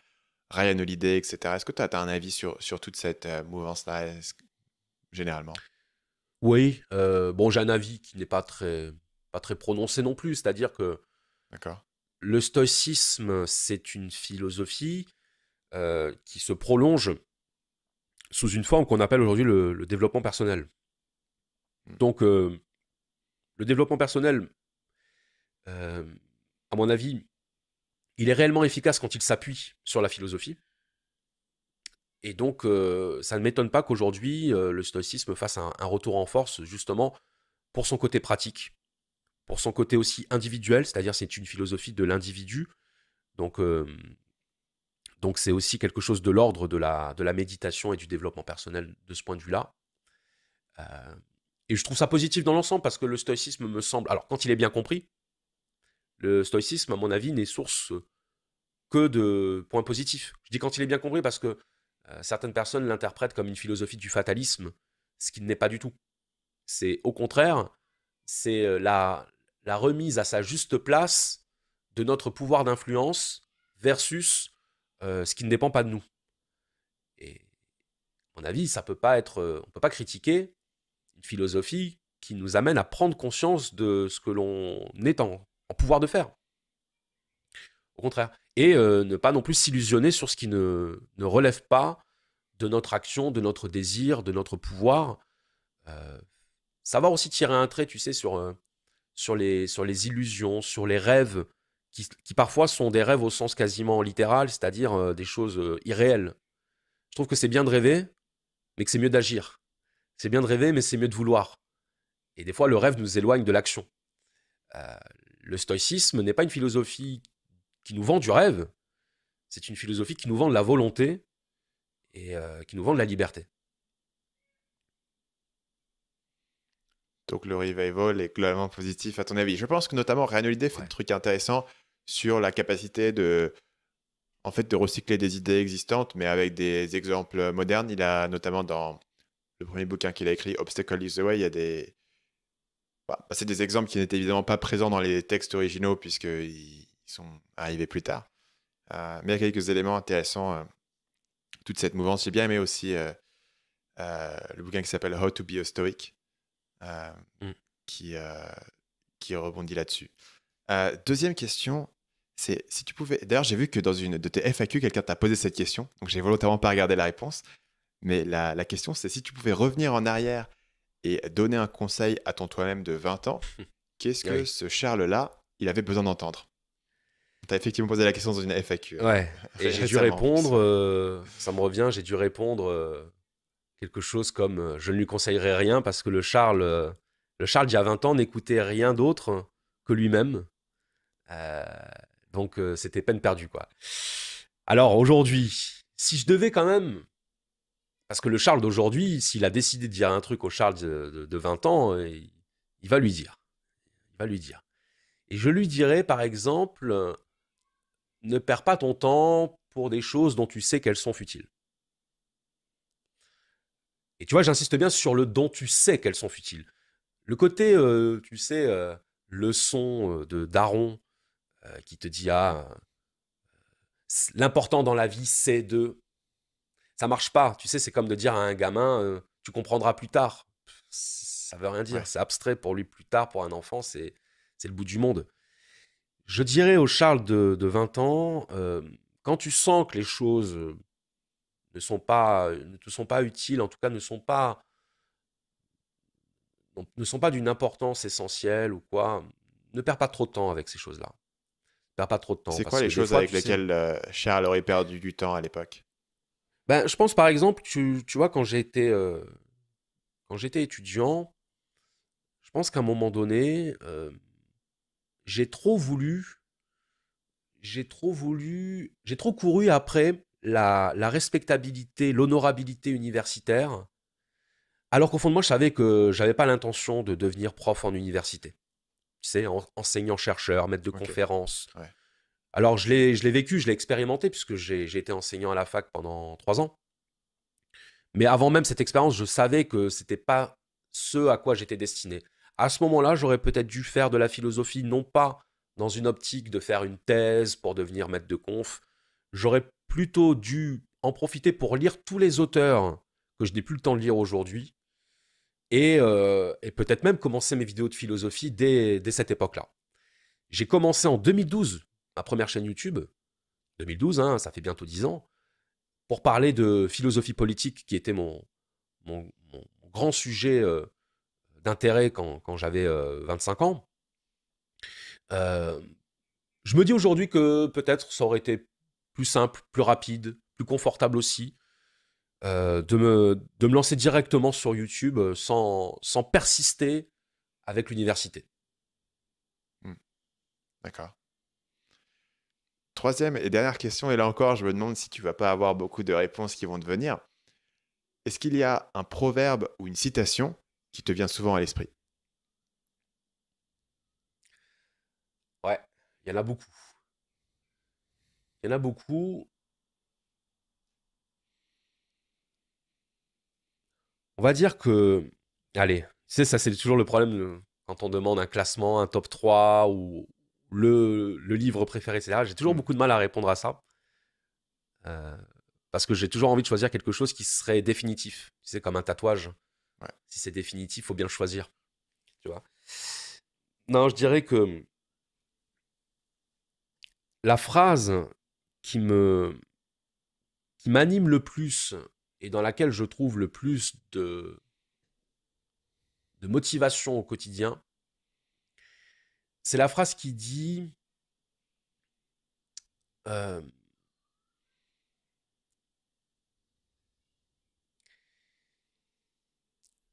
Ryan Holiday, etc. Est-ce que tu as un avis sur toute cette mouvance-là, généralement? Oui, bon, j'ai un avis qui n'est pas très prononcé non plus, c'est-à-dire que le stoïcisme, c'est une philosophie qui se prolonge sous une forme qu'on appelle aujourd'hui le développement personnel. Donc, le développement personnel, à mon avis, il est réellement efficace quand il s'appuie sur la philosophie. Et donc, ça ne m'étonne pas qu'aujourd'hui, le stoïcisme fasse un retour en force, justement, pour son côté pratique, pour son côté aussi individuel, c'est-à-dire c'est une philosophie de l'individu. Donc c'est aussi quelque chose de l'ordre de la méditation et du développement personnel de ce point de vue-là. Et je trouve ça positif dans l'ensemble parce que le stoïcisme me semble... Alors, quand il est bien compris, le stoïcisme, à mon avis, n'est source que de points positifs. Je dis quand il est bien compris parce que certaines personnes l'interprètent comme une philosophie du fatalisme, ce qui n'est pas du tout. C'est au contraire, c'est la remise à sa juste place de notre pouvoir d'influence versus ce qui ne dépend pas de nous. Et à mon avis, ça peut pas être, on ne peut pas critiquer une philosophie qui nous amène à prendre conscience de ce que l'on est en pouvoir de faire. Au contraire. Et ne pas non plus s'illusionner sur ce qui ne relève pas de notre action, de notre désir, de notre pouvoir. Savoir aussi tirer un trait, tu sais, sur les illusions, sur les rêves, qui parfois sont des rêves au sens quasiment littéral, c'est-à-dire des choses irréelles. Je trouve que c'est bien de rêver, mais que c'est mieux d'agir. C'est bien de rêver, mais c'est mieux de vouloir. Et des fois, le rêve nous éloigne de l'action. Le stoïcisme n'est pas une philosophie qui nous vend du rêve, c'est une philosophie qui nous vend de la volonté et qui nous vend de la liberté. Donc le revival est globalement positif à ton avis. Je pense que notamment Ryan Holiday fait des trucs intéressants sur la capacité de recycler des idées existantes, mais avec des exemples modernes. Il a notamment dans le premier bouquin qu'il a écrit, Obstacle is the Way, il y a des... Bah, c'est des exemples qui n'étaient évidemment pas présents dans les textes originaux puisqu'ils sont arrivés plus tard. Mais il y a quelques éléments intéressants. Toute cette mouvance, j'ai bien aimé aussi le bouquin qui s'appelle How to be a Stoic. Qui rebondit là-dessus. Deuxième question, c'est si tu pouvais... D'ailleurs, j'ai vu que dans une de tes FAQ, quelqu'un t'a posé cette question, donc j'ai volontairement pas regardé la réponse, mais la question, c'est si tu pouvais revenir en arrière et donner un conseil à ton toi-même de 20 ans, qu'est-ce que ce Charles-là, il avait besoin d'entendre? T'as effectivement posé la question dans une FAQ. Ouais, et j'ai dû répondre, ça me revient, j'ai dû répondre... quelque chose comme « je ne lui conseillerais rien parce que le Charles d'il y a 20 ans n'écoutait rien d'autre que lui-même donc c'était peine perdue quoi. » Alors aujourd'hui, si je devais quand même, parce que le Charles d'aujourd'hui, s'il a décidé de dire un truc au Charles de 20 ans, il va lui dire. Il va lui dire. Et je lui dirais par exemple « ne perds pas ton temps pour des choses dont tu sais qu'elles sont futiles. » Et tu vois, j'insiste bien sur le dont tu sais qu'elles sont futiles. Le côté, tu sais, leçon de daron qui te dit « Ah, l'important dans la vie, c'est de... » Ça marche pas. Tu sais, c'est comme de dire à un gamin « Tu comprendras plus tard. » Ça veut rien dire. Ouais. C'est abstrait pour lui. Plus tard, pour un enfant, c'est le bout du monde. Je dirais au Charles de 20 ans, quand tu sens que les choses... ne te sont pas utiles, en tout cas ne sont pas d'une importance essentielle ou quoi, ne perds pas trop de temps avec ces choses-là. Ne perds pas trop de temps. C'est quoi les choses avec lesquelles Charles aurait perdu du temps à l'époque? Ben, je pense par exemple, tu vois, quand j'étais étudiant, je pense qu'à un moment donné, j'ai trop couru après la respectabilité, l'honorabilité universitaire, alors qu'au fond de moi, je savais que je n'avais pas l'intention de devenir prof en université. Tu sais, enseignant-chercheur, maître de conférence. Ouais. Alors, je l'ai vécu, je l'ai expérimenté, puisque j'ai été enseignant à la fac pendant 3 ans. Mais avant même cette expérience, je savais que ce n'était pas ce à quoi j'étais destiné. À ce moment-là, j'aurais peut-être dû faire de la philosophie, non pas dans une optique de faire une thèse pour devenir maître de conf. J'aurais plutôt dû en profiter pour lire tous les auteurs que je n'ai plus le temps de lire aujourd'hui et peut-être même commencer mes vidéos de philosophie dès cette époque-là. J'ai commencé en 2012, ma première chaîne YouTube, 2012, hein, ça fait bientôt 10 ans, pour parler de philosophie politique qui était mon grand sujet d'intérêt quand j'avais 25 ans. Je me dis aujourd'hui que peut-être ça aurait été plus simple, plus rapide, plus confortable aussi, de me lancer directement sur YouTube sans persister avec l'université. D'accord. Troisième et dernière question, et là encore, je me demande si tu vas pas avoir beaucoup de réponses qui vont te venir. Est-ce qu'il y a un proverbe ou une citation qui te vient souvent à l'esprit? Ouais, il y en a beaucoup. Il y en a beaucoup. On va dire que... Allez, tu sais, ça c'est toujours le problème quand on demande un classement, un top 3 ou le livre préféré, etc. J'ai toujours beaucoup de mal à répondre à ça. Parce que j'ai toujours envie de choisir quelque chose qui serait définitif. Tu sais, comme un tatouage. Ouais. Si c'est définitif, il faut bien le choisir. Tu vois? Non, je dirais que la phrase qui m'anime le plus et dans laquelle je trouve le plus de motivation au quotidien, c'est la phrase qui dit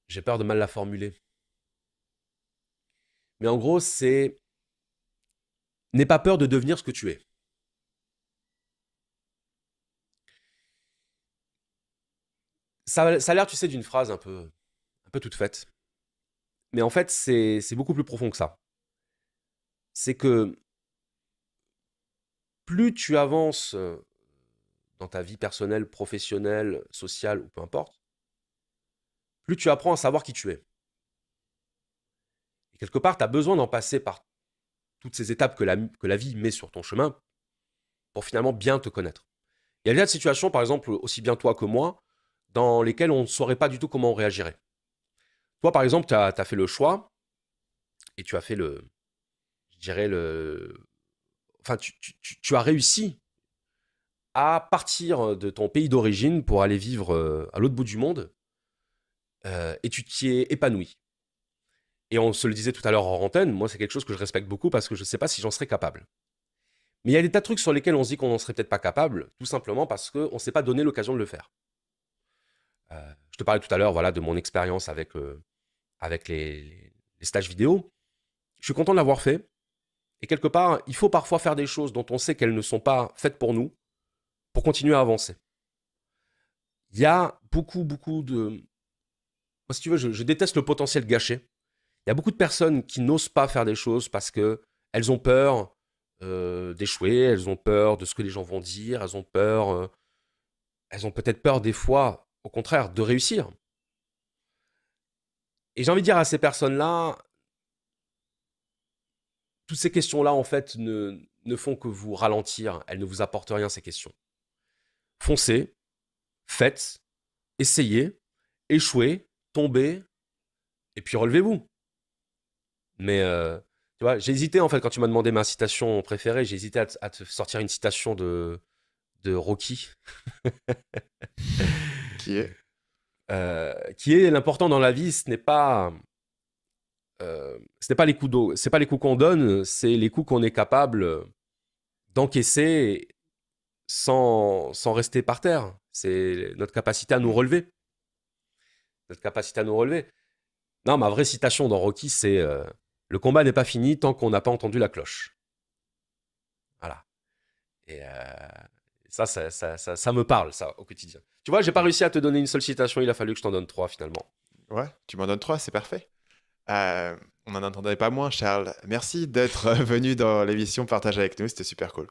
j'ai peur de mal la formuler, mais en gros c'est n'aie pas peur de devenir ce que tu es. Ça a l'air, tu sais, d'une phrase un peu toute faite. Mais en fait, c'est beaucoup plus profond que ça. C'est que plus tu avances dans ta vie personnelle, professionnelle, sociale, ou peu importe, plus tu apprends à savoir qui tu es. Et quelque part, tu as besoin d'en passer par toutes ces étapes que la vie met sur ton chemin pour finalement bien te connaître. Il y a déjà des situations, par exemple, aussi bien toi que moi, dans lesquelles on ne saurait pas du tout comment on réagirait. Toi, par exemple, tu as fait le choix et tu as fait le... Je dirais le... Enfin, tu as réussi à partir de ton pays d'origine pour aller vivre à l'autre bout du monde et tu t'y es épanoui. Et on se le disait tout à l'heure en antenne, moi, c'est quelque chose que je respecte beaucoup parce que je ne sais pas si j'en serais capable. Mais il y a des tas de trucs sur lesquels on se dit qu'on n'en serait peut-être pas capable, tout simplement parce qu'on ne s'est pas donné l'occasion de le faire. Je te parlais tout à l'heure, voilà, de mon expérience avec les stages vidéo. Je suis content de l'avoir fait. Et quelque part, il faut parfois faire des choses dont on sait qu'elles ne sont pas faites pour nous, pour continuer à avancer. Il y a beaucoup de... Moi, si tu veux, je déteste le potentiel gâché. Il y a beaucoup de personnes qui n'osent pas faire des choses parce qu'elles ont peur d'échouer, elles ont peur de ce que les gens vont dire, elles ont peur... elles ont peut-être peur des fois, au contraire, de réussir. Et j'ai envie de dire à ces personnes-là, toutes ces questions-là, en fait, ne font que vous ralentir. Elles ne vous apportent rien, ces questions. Foncez, faites, essayez, échouez, tombez, et puis relevez-vous. Mais, tu vois, j'ai hésité, en fait, quand tu m'as demandé ma citation préférée, j'ai hésité à te sortir une citation de Rocky. Qui est l'important dans la vie, ce n'est pas les coups d'eau, c'est pas les coups qu'on donne, c'est les coups qu'on est capable d'encaisser sans rester par terre. C'est notre capacité à nous relever. Non, ma vraie citation dans Rocky, c'est le combat n'est pas fini tant qu'on n'a pas entendu la cloche. Voilà. Et ça me parle, ça, au quotidien. Tu vois, j'ai pas réussi à te donner une seule citation, il a fallu que je t'en donne 3, finalement. Ouais, tu m'en donnes 3, c'est parfait. On n'en entendait pas moins, Charles. Merci d'être venu dans l'émission Partage avec nous, c'était super cool.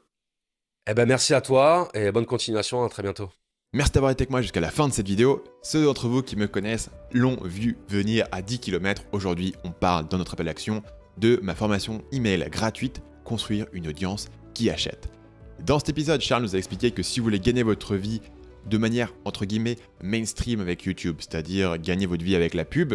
Eh ben, merci à toi, et bonne continuation, à très bientôt. Merci d'avoir été avec moi jusqu'à la fin de cette vidéo. Ceux d'entre vous qui me connaissent l'ont vu venir à 10 km. Aujourd'hui, on parle dans notre appel action de ma formation email gratuite, construire une audience qui achète. Dans cet épisode, Charles nous a expliqué que si vous voulez gagner votre vie de manière, entre guillemets, mainstream avec YouTube, c'est-à-dire gagner votre vie avec la pub,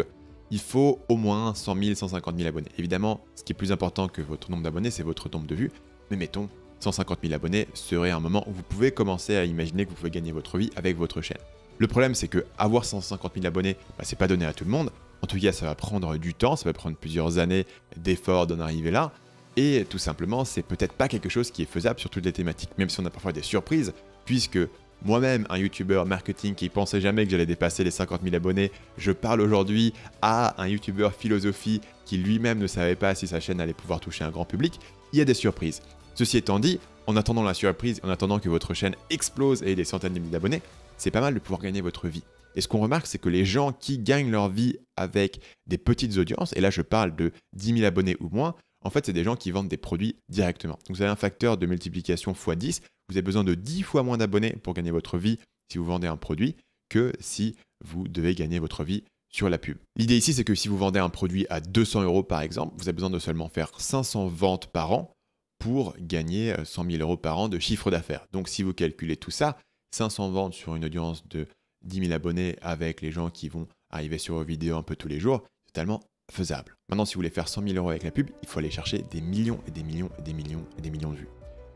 il faut au moins 100 000, 150 000 abonnés. Évidemment, ce qui est plus important que votre nombre d'abonnés, c'est votre nombre de vues. Mais mettons, 150 000 abonnés serait un moment où vous pouvez commencer à imaginer que vous pouvez gagner votre vie avec votre chaîne. Le problème, c'est que avoir 150 000 abonnés, bah, c'est pas donné à tout le monde. En tout cas, ça va prendre du temps, ça va prendre plusieurs années d'efforts d'en arriver là. Et tout simplement, c'est peut-être pas quelque chose qui est faisable sur toutes les thématiques, même si on a parfois des surprises, puisque moi-même, un youtubeur marketing qui pensait jamais que j'allais dépasser les 50 000 abonnés, je parle aujourd'hui à un youtubeur philosophie qui lui-même ne savait pas si sa chaîne allait pouvoir toucher un grand public. Il y a des surprises. Ceci étant dit, en attendant la surprise, en attendant que votre chaîne explose et ait des centaines de milliers d'abonnés, c'est pas mal de pouvoir gagner votre vie. Et ce qu'on remarque, c'est que les gens qui gagnent leur vie avec des petites audiences, et là je parle de 10 000 abonnés ou moins, en fait, c'est des gens qui vendent des produits directement. Donc, vous avez un facteur de multiplication x10, vous avez besoin de 10 fois moins d'abonnés pour gagner votre vie si vous vendez un produit que si vous devez gagner votre vie sur la pub. L'idée ici, c'est que si vous vendez un produit à 200 € par exemple, vous avez besoin de seulement faire 500 ventes par an pour gagner 100 000 € par an de chiffre d'affaires. Donc, si vous calculez tout ça, 500 ventes sur une audience de 10 000 abonnés avec les gens qui vont arriver sur vos vidéos un peu tous les jours, c'est totalement faisable. Maintenant, si vous voulez faire 100 000 € avec la pub, il faut aller chercher des millions et des millions et des millions et des millions de vues.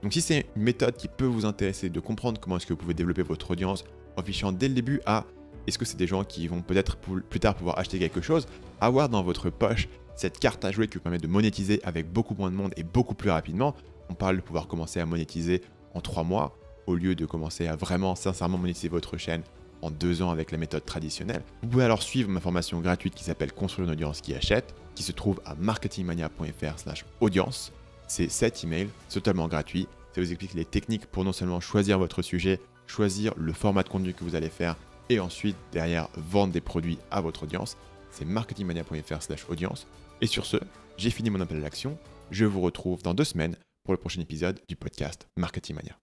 Donc si c'est une méthode qui peut vous intéresser de comprendre comment est-ce que vous pouvez développer votre audience en fichant dès le début à est-ce que c'est des gens qui vont peut-être plus tard pouvoir acheter quelque chose, avoir dans votre poche cette carte à jouer qui vous permet de monétiser avec beaucoup moins de monde et beaucoup plus rapidement. On parle de pouvoir commencer à monétiser en 3 mois au lieu de commencer à vraiment sincèrement monétiser votre chaîne en 2 ans avec la méthode traditionnelle. Vous pouvez alors suivre ma formation gratuite qui s'appelle Construire une audience qui achète, qui se trouve à marketingmania.fr/audience. C'est 7 emails, c'est totalement gratuit. Ça vous explique les techniques pour non seulement choisir votre sujet, choisir le format de contenu que vous allez faire et ensuite derrière vendre des produits à votre audience. C'est marketingmania.fr/audience. Et sur ce, j'ai fini mon appel à l'action. Je vous retrouve dans 2 semaines pour le prochain épisode du podcast Marketing Mania.